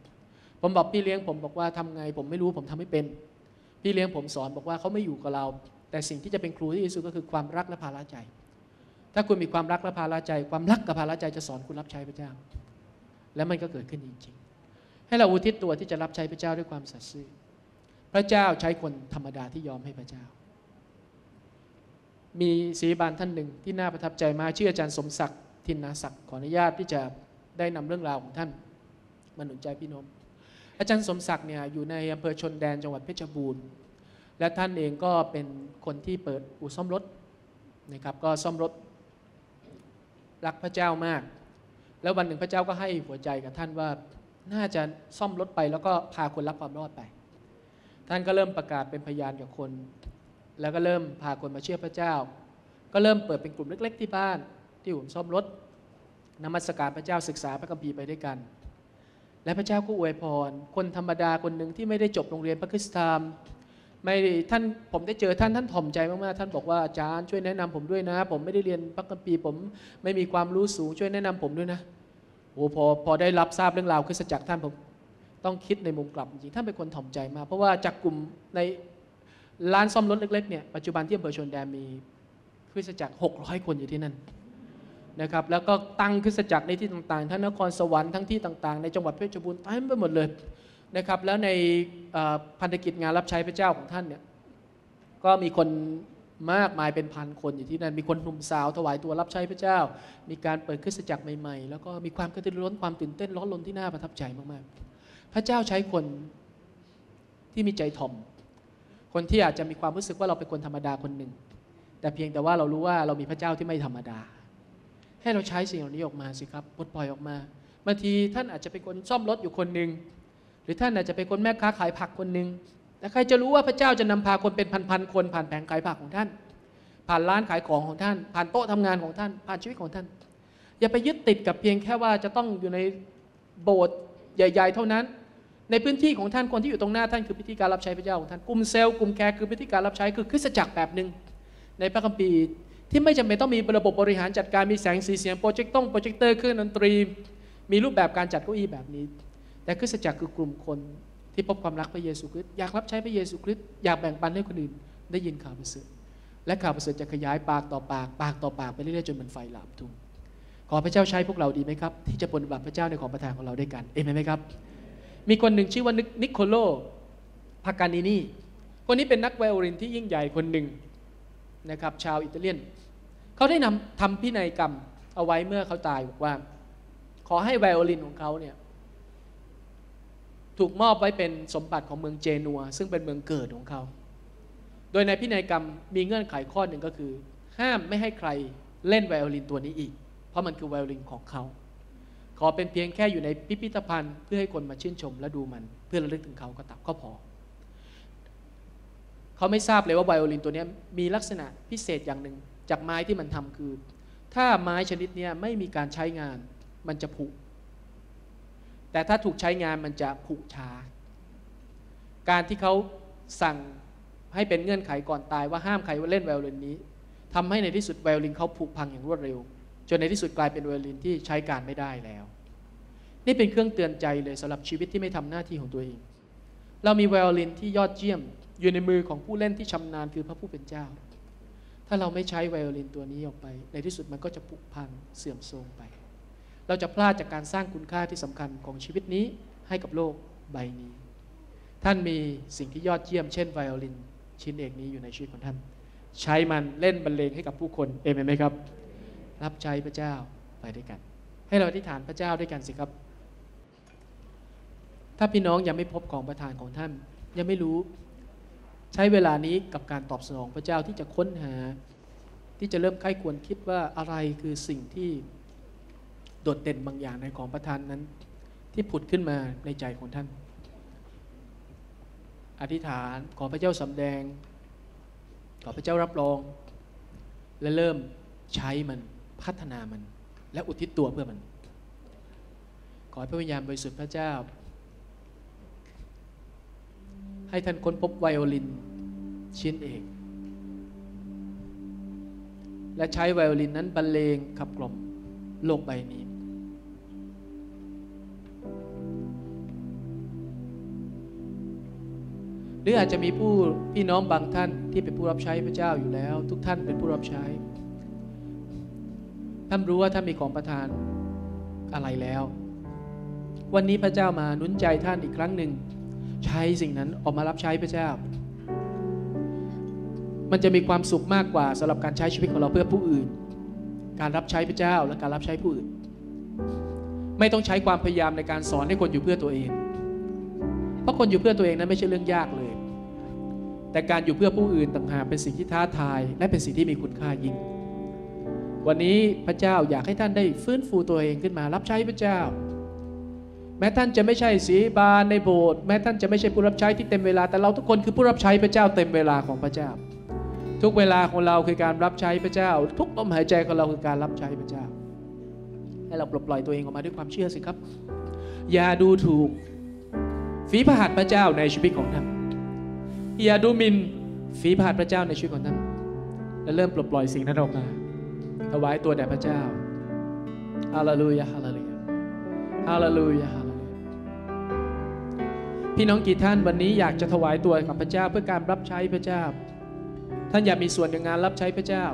ผมบอกพี่เลี้ยงผมบอกว่าทำไงผมไม่รู้ผมทำไม่เป็นพี่เลี้ยงผมสอนบอกว่าเขาไม่อยู่กับเราแต่สิ่งที่จะเป็นครูที่ดีที่สุดก็คือความรักและภาระใจถ้าคุณมีความรักและภาระใจความรักกับภาระใจจะสอนคุณรับใช้พระเจ้าและมันก็เกิดขึ้นจริงๆให้เราอุทิศตัวที่จะรับใช้พระเจ้าด้วยความสัตย์ซื่อพระเจ้าใช้คนธรรมดาที่ยอมให้พระเจ้ามีศิษยาท่านหนึ่งที่น่าประทับใจมากชื่ออาจารย์สมศักดิ์ทินนาศักดิ์ขออนุญาตที่จะได้นำเรื่องราวของท่านมาหนุนใจพี่น้องอาจารย์สมศักดิ์เนี่ยอยู่ในอำเภอชนแดนจังหวัดเพชรบูรณ์และท่านเองก็เป็นคนที่เปิดอู่ซ่อมรถนะครับก็ซ่อมรถรักพระเจ้ามากแล้ววันหนึ่งพระเจ้าก็ให้หัวใจกับท่านว่าน่าจะซ่อมรถไปแล้วก็พาคนรับความรอดไปท่านก็เริ่มประกาศเป็นพยานกับคนแล้วก็เริ่มพาคนมาเชื่อพระเจ้าก็เริ่มเปิดเป็นกลุ่มเล็กๆที่บ้านที่ผมซ่อมรถนมัสการพระเจ้าศึกษาพระคัมภีร์ไปด้วยกันและพระเจ้าก็อวยพรคนธรรมดาคนหนึ่งที่ไม่ได้จบโรงเรียนพระคริสตธรรมไม่ท่านผมได้เจอท่านท่านถ่อมใจมากๆท่านบอกว่าอาจารย์ช่วยแนะนำผมด้วยนะผมไม่ได้เรียนพระคัมภีร์ผมไม่มีความรู้สูงช่วยแนะนำผมด้วยนะโอ้พอได้รับทราบเรื่องราวคริสตจักรท่านผมต้องคิดในมุมกลับจริงๆท่านเป็นคนถ่อมใจมากเพราะว่าจากกลุ่มในร้านซ่อมรถเล็กๆเนี่ยปัจจุบันที่อำเภอชนแดนมีคริสตจักร600คนอยู่ที่นั่นนะครับแล้วก็ตั้งคริสตจักรในที่ต่างๆทั้งนครสวรรค์ทั้งที่ต่างๆในจังหวัดเพชรบูรณ์เต็มไปหมดเลยนะครับแล้วในพันธกิจงานรับใช้พระเจ้าของท่านเนี่ยก็มีคนมากมายเป็นพันคนอยู่ที่นั่นมีคนหนุ่มสาวถวายตัวรับใช้พระเจ้ามีการเปิดคริสตจักรใหม่ๆแล้วก็มีความกระตือรือร้นความตื่นเต้นร้อนรนที่น่าประทับใจมากๆพระเจ้าใช้คนที่มีใจถ่อมคนที่อาจจะมีความรู้สึกว่าเราเป็นคนธรรมดาคนหนึ่งแต่เพียงแต่ว่าเรารู้ว่าเรามีพระเจ้าที่ไม่ธรรมดาให้เราใช้สิ่งเหล่านี้ออกมาสิครับปลดปล่อยออกมาบางทีท่านอาจจะเป็นคนซ่อมรถอยู่คนหนึ่งหรือท่านอาจจะเป็นคนแม่ค้าขายผักคนหนึ่งแต่ใครจะรู้ว่าพระเจ้าจะนำพาคนเป็นพันๆคนผ่านแผงขายผักของท่านผ่านร้านขายของของท่านผ่านโต๊ะทำงานของท่านผ่านชีวิตของท่านอย่าไปยึดติดกับเพียงแค่ว่าจะต้องอยู่ในโบสถ์ใหญ่ๆเท่านั้นในพื้นที่ของท่านคนที่อยู่ตรงหน้าท่านคือพิธีการรับใช้พระเจ้าของท่านกลุ่มเซลล์กลุ่มแคร์คือพิธีการรับใช้คือคริสตจักรแบบหนึ่งในพระคัมภีร์ที่ไม่จำเป็นต้องมีระบบบริหารจัดการมีแสงสีเสียงโปรเจคเตอร์เครื่องดนตรีมีรูปแบบการจัดเก้าอี้แบบนี้แต่คริสตจักรคือกลุ่มคนที่พบความรักพระเยซูคริสต์อยากรับใช้พระเยซูคริสต์อยากแบ่งปันให้คนอื่นได้ยินข่าวประเสริฐ และข่าวประเสริฐจะขยายปากต่อปากปากต่อปากไปเรื่อยๆจนมันไฟหลามทุ่งขอพระเจ้าใช้พวกเราดีไหมครับที่จะปฏิบัติพระเจ้าในของประทานของเราด้วยกันเอเมนไหมครับมีคนหนึ่งชื่อว่านิโคโลพากานินีคนนี้เป็นนักไวโอลินที่ยิ่งใหญ่คนหนึ่งนะครับชาวอิตาเลียนเขาได้ทำพินัยกรรมเอาไว้เมื่อเขาตายบอกว่าขอให้ไวโอลินของเขาเนี่ยถูกมอบไว้เป็นสมบัติของเมืองเจนัวซึ่งเป็นเมืองเกิดของเขาโดยในพินัยกรรมมีเงื่อนไขข้อหนึ่งก็คือห้ามไม่ให้ใครเล่นไวโอลินตัวนี้อีกเพราะมันคือไวโอลินของเขาขอเป็นเพียงแค่อยู่ในพิพิธภัณฑ์เพื่อให้คนมาชื่นชมและดูมันเพื่อระลึกถึงเขาก็ตับก็พอเขาไม่ทราบเลยว่าไวโอลินตัวนี้มีลักษณะพิเศษอย่างหนึ่งจากไม้ที่มันทำคือถ้าไม้ชนิดนี้ไม่มีการใช้งานมันจะผุแต่ถ้าถูกใช้งานมันจะผุช้าการที่เขาสั่งให้เป็นเงื่อนไขก่อนตายว่าห้ามใครเล่นไวโอลินนี้ทำให้ในที่สุดไวโอลินเขาผุพังอย่างรวดเร็วจนในที่สุดกลายเป็นไวโอลินที่ใช้การไม่ได้แล้วนี่เป็นเครื่องเตือนใจเลยสำหรับชีวิตที่ไม่ทำหน้าที่ของตัวเองเรามีไวโอลินที่ยอดเยี่ยมอยู่ในมือของผู้เล่นที่ชำนาญคือพระผู้เป็นเจ้าถ้าเราไม่ใช้ไวโอลินตัวนี้ออกไปในที่สุดมันก็จะผุพังเสื่อมโทรมไปเราจะพลาดจากการสร้างคุณค่าที่สำคัญของชีวิตนี้ให้กับโลกใบนี้ท่านมีสิ่งที่ยอดเยี่ยมเช่นไวโอลินชิ้นเอกนี้อยู่ในชีวิตของท่านใช้มันเล่นบรรเลงให้กับผู้คนเอเมนไหมครับรับใช้พระเจ้าไปด้วยกันให้เราอธิษฐานพระเจ้าด้วยกันสิครับถ้าพี่น้องยังไม่พบของประทานของท่านยังไม่รู้ใช้เวลานี้กับการตอบสนองพระเจ้าที่จะค้นหาที่จะเริ่มใคร่ควรคิดว่าอะไรคือสิ่งที่โดดเด่นบางอย่างในของประทานนั้นที่ผุดขึ้นมาในใจของท่านอธิษฐานขอพระเจ้าสำแดงขอพระเจ้ารับรองและเริ่มใช้มันพัฒนามันและอุทิศตัวเพื่อมันขอให้พระวิญญาณบริสุทธิ์พระเจ้าให้ท่านค้นพบไวโอลินชิ้นเอกและใช้ไวโอลินนั้นบรรเลงขับกล่อมโลกใบนี้หรืออาจจะมีผู้พี่น้องบางท่านที่เป็นผู้รับใช้พระเจ้าอยู่แล้วทุกท่านเป็นผู้รับใช้ท่านรู้ว่าท่านมีของประทานอะไรแล้ววันนี้พระเจ้ามาหนุนใจท่านอีกครั้งหนึ่งใช้สิ่งนั้นออกมารับใช้พระเจ้ามันจะมีความสุขมากกว่าสำหรับการใช้ชีวิตของเราเพื่อผู้อื่นการรับใช้พระเจ้าและการรับใช้ผู้อื่นไม่ต้องใช้ความพยายามในการสอนให้คนอยู่เพื่อตัวเองเพราะคนอยู่เพื่อตัวเองนั้นไม่ใช่เรื่องยากเลยแต่การอยู่เพื่อผู้อื่นต่างหากเป็นสิ่งที่ท้าทายและเป็นสิ่งที่มีคุณค่ายิ่งวันนี้พระเจ้าอยากให้ท่านได้ฟื้นฟูตัวเองขึ้นมารับใช้พระเจ้าแม้ท่านจะไม่ใช่สีบานในโบสถ์แม้ท่านจะไม่ใช่ผู้รับใช้ที่เต็มเวลาแต่เราทุกคนคือผู้รับใช้พระเจ้าเต็มเวลาของพระเจ้าทุกเวลาของเราคือการรับใช้พระเจ้าทุกลมหายใจของเราคือการรับใช้พระเจ้าให้เราปลดปล่อยตัวเองออกมาด้วยความเชื่อสิครับอย่าดูถูกฝีพระหัตถ์พระเจ้าในชีวิตของท่านอย่าดูหมิ่นฝีพระหัตถ์พระเจ้าในชีวิตของท่านและเริ่มปลดปล่อยสิ่งนั้นออกมาถวายตัวแด่พระเจ้าฮาเลลูยาฮาเลลูยาฮาเลลูยาพี่น้องกี่ท่านวันนี้อยากจะถวายตัวกับพระเจ้าเพื่อการรับใช้พระเจ้าท่านอยากมีส่วนในงานรับใช้พระเจ้า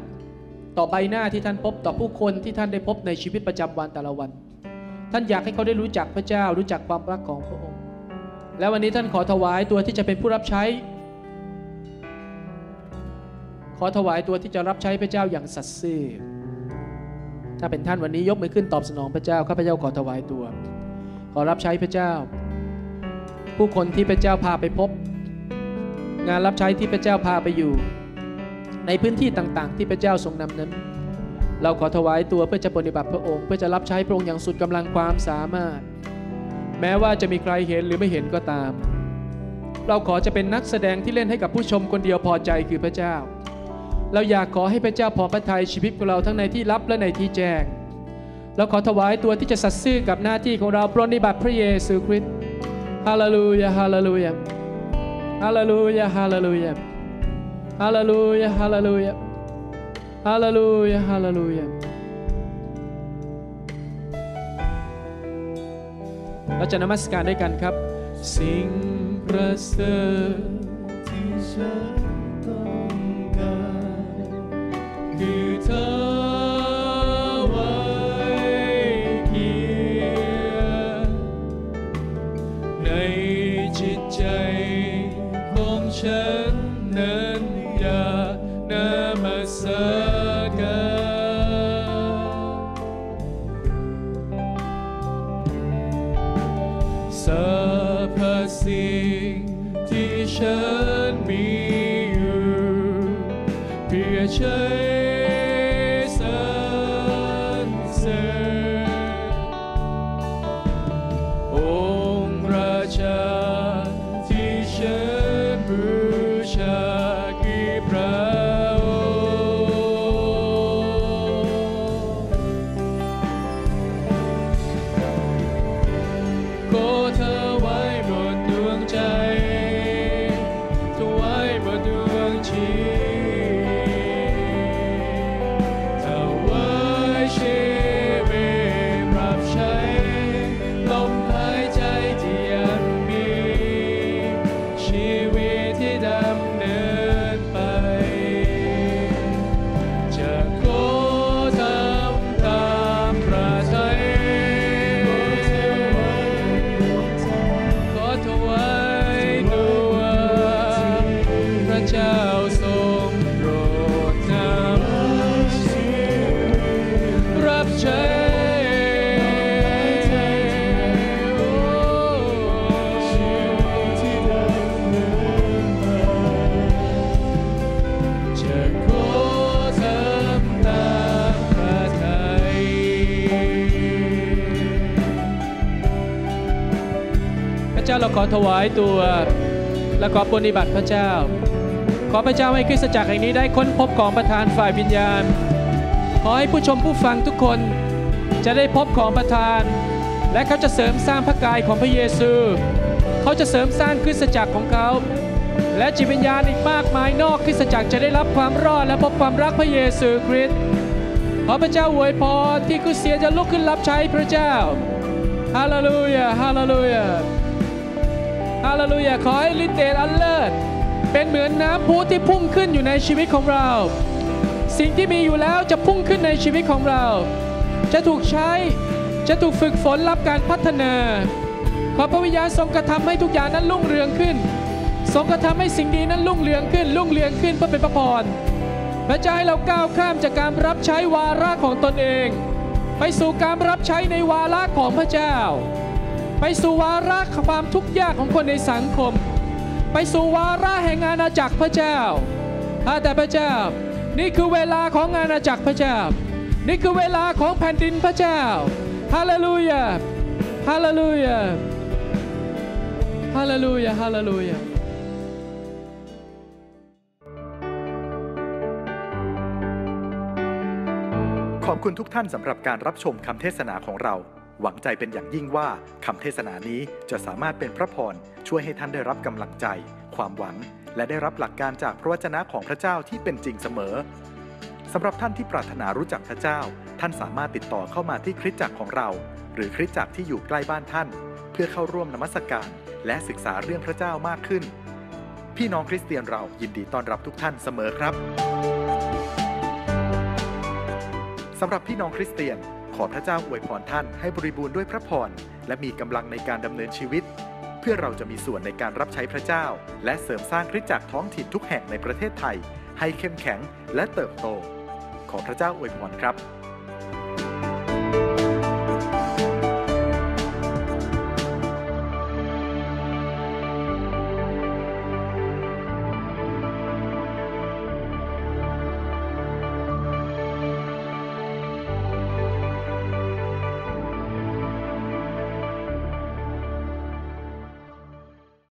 ต่อใบหน้าที่ท่านพบต่อผู้คนที่ท่านได้พบในชีวิตประจำวันแต่ละวันท่านอยากให้เขาได้รู้จักพระเจ้ารู้จักความรักของพระองค์และวันนี้ท่านขอถวายตัวที่จะเป็นผู้รับใช้ขอถวายตัวที่จะรับใช้พระเจ้าอย่างสัตย์ซื่อถ้าเป็นท่านวันนี้ยกมือขึ้นตอบสนองพระเจ้าข้าพเจ้าขอถวายตัวขอรับใช้พระเจ้าผู้คนที่พระเจ้าพาไปพบงานรับใช้ที่พระเจ้าพาไปอยู่ในพื้นที่ต่างๆที่พระเจ้าทรงนำนั้นเราขอถวายตัวเพื่อจะปฏิบัติพระองค์เพื่อจะรับใช้พระองค์อย่างสุดกำลังความสามารถแม้ว่าจะมีใครเห็นหรือไม่เห็นก็ตามเราขอจะเป็นนักแสดงที่เล่นให้กับผู้ชมคนเดียวพอใจคือพระเจ้าเราอยากขอให้พระเจ้าพอพระทัยชีวิตของเราทั้งในที่ลับและในที่แจ้งเราขอถวายตัวที่จะสัตย์ซื่อกับหน้าที่ของเราปรนนิบัติพระเยซูคริสต์ฮาเลลูยาฮาเลลูยาฮาเลลูยาฮาเลลูยาฮาเลลูยาฮาเลลูยาฮาเลลูยาฮาเลลูยาเราจะนมัสการด้วยกันครับสิ่งประเสริฐที่ฉันต้องการ ขอถวายตัวและขอปฏิบัติพระเจ้าขอพระเจ้าให้คริสตจักรแห่งนี้ได้ค้นพบของประทานฝ่ายวิญญาณขอให้ผู้ชมผู้ฟังทุกคนจะได้พบของประทานและเขาจะเสริมสร้างพระกายของพระเยซูเขาจะเสริมสร้างคริสตจักรของเขาและจิตวิญญาณอีกมากมายนอกคริสตจักรจะได้รับความรอดและพบความรักพระเยซูคริสต์ขอพระเจ้าอวยพรที่คริสเตียนจะลุกขึ้นรับใช้พระเจ้าฮาเลลูยาฮาเลลูยาฮาเลลูยาขอให้ฤทธิ์เดชอันเลิศเป็นเหมือนน้ำพุที่พุ่งขึ้นอยู่ในชีวิตของเราสิ่งที่มีอยู่แล้วจะพุ่งขึ้นในชีวิตของเราจะถูกใช้จะถูกฝึกฝนรับการพัฒนาขอพระวิญญาณทรงกระทำให้ทุกอย่างนั้นรุ่งเรืองขึ้นทรงกระทำให้สิ่งดีนั้นรุ่งเรืองขึ้นรุ่งเรืองขึ้นเพื่อเป็นพระพรพระเจ้าให้เราก้าวข้ามจากการรับใช้วาระของตนเองไปสู่การรับใช้ในวาระของพระเจ้าไปสู่วาระความทุกข์ยากของคนในสังคมไปสู่วาระแห่งอาณาจักรพระเจ้าข้าแต่พระเจ้านี่คือเวลาของอาณาจักรพระเจ้านี่คือเวลาของแผ่นดินพระเจ้าฮาเลลูยาฮาเลลูยาฮาเลลูยาฮาเลลูยาขอบคุณทุกท่านสำหรับการรับชมคำเทศนาของเราหวังใจเป็นอย่างยิ่งว่าคำเทศนานี้จะสามารถเป็นพระพรช่วยให้ท่านได้รับกำลังใจความหวังและได้รับหลักการจากพระวจนะของพระเจ้าที่เป็นจริงเสมอสำหรับท่านที่ปรารถนารู้จักพระเจ้าท่านสามารถติดต่อเข้ามาที่คริสตจักรของเราหรือคริสตจักรที่อยู่ใกล้บ้านท่านเพื่อเข้าร่วมนมัสการและศึกษาเรื่องพระเจ้ามากขึ้นพี่น้องคริสเตียนเรายินดีต้อนรับทุกท่านเสมอครับสำหรับพี่น้องคริสเตียนขอพระเจ้าอวยพรท่านให้บริบูรณ์ด้วยพระพรและมีกำลังในการดำเนินชีวิตเพื่อเราจะมีส่วนในการรับใช้พระเจ้าและเสริมสร้างคริสตจักรท้องถิ่นทุกแห่งในประเทศไทยให้เข้มแข็งและเติบโตขอพระเจ้าอวยพรครับ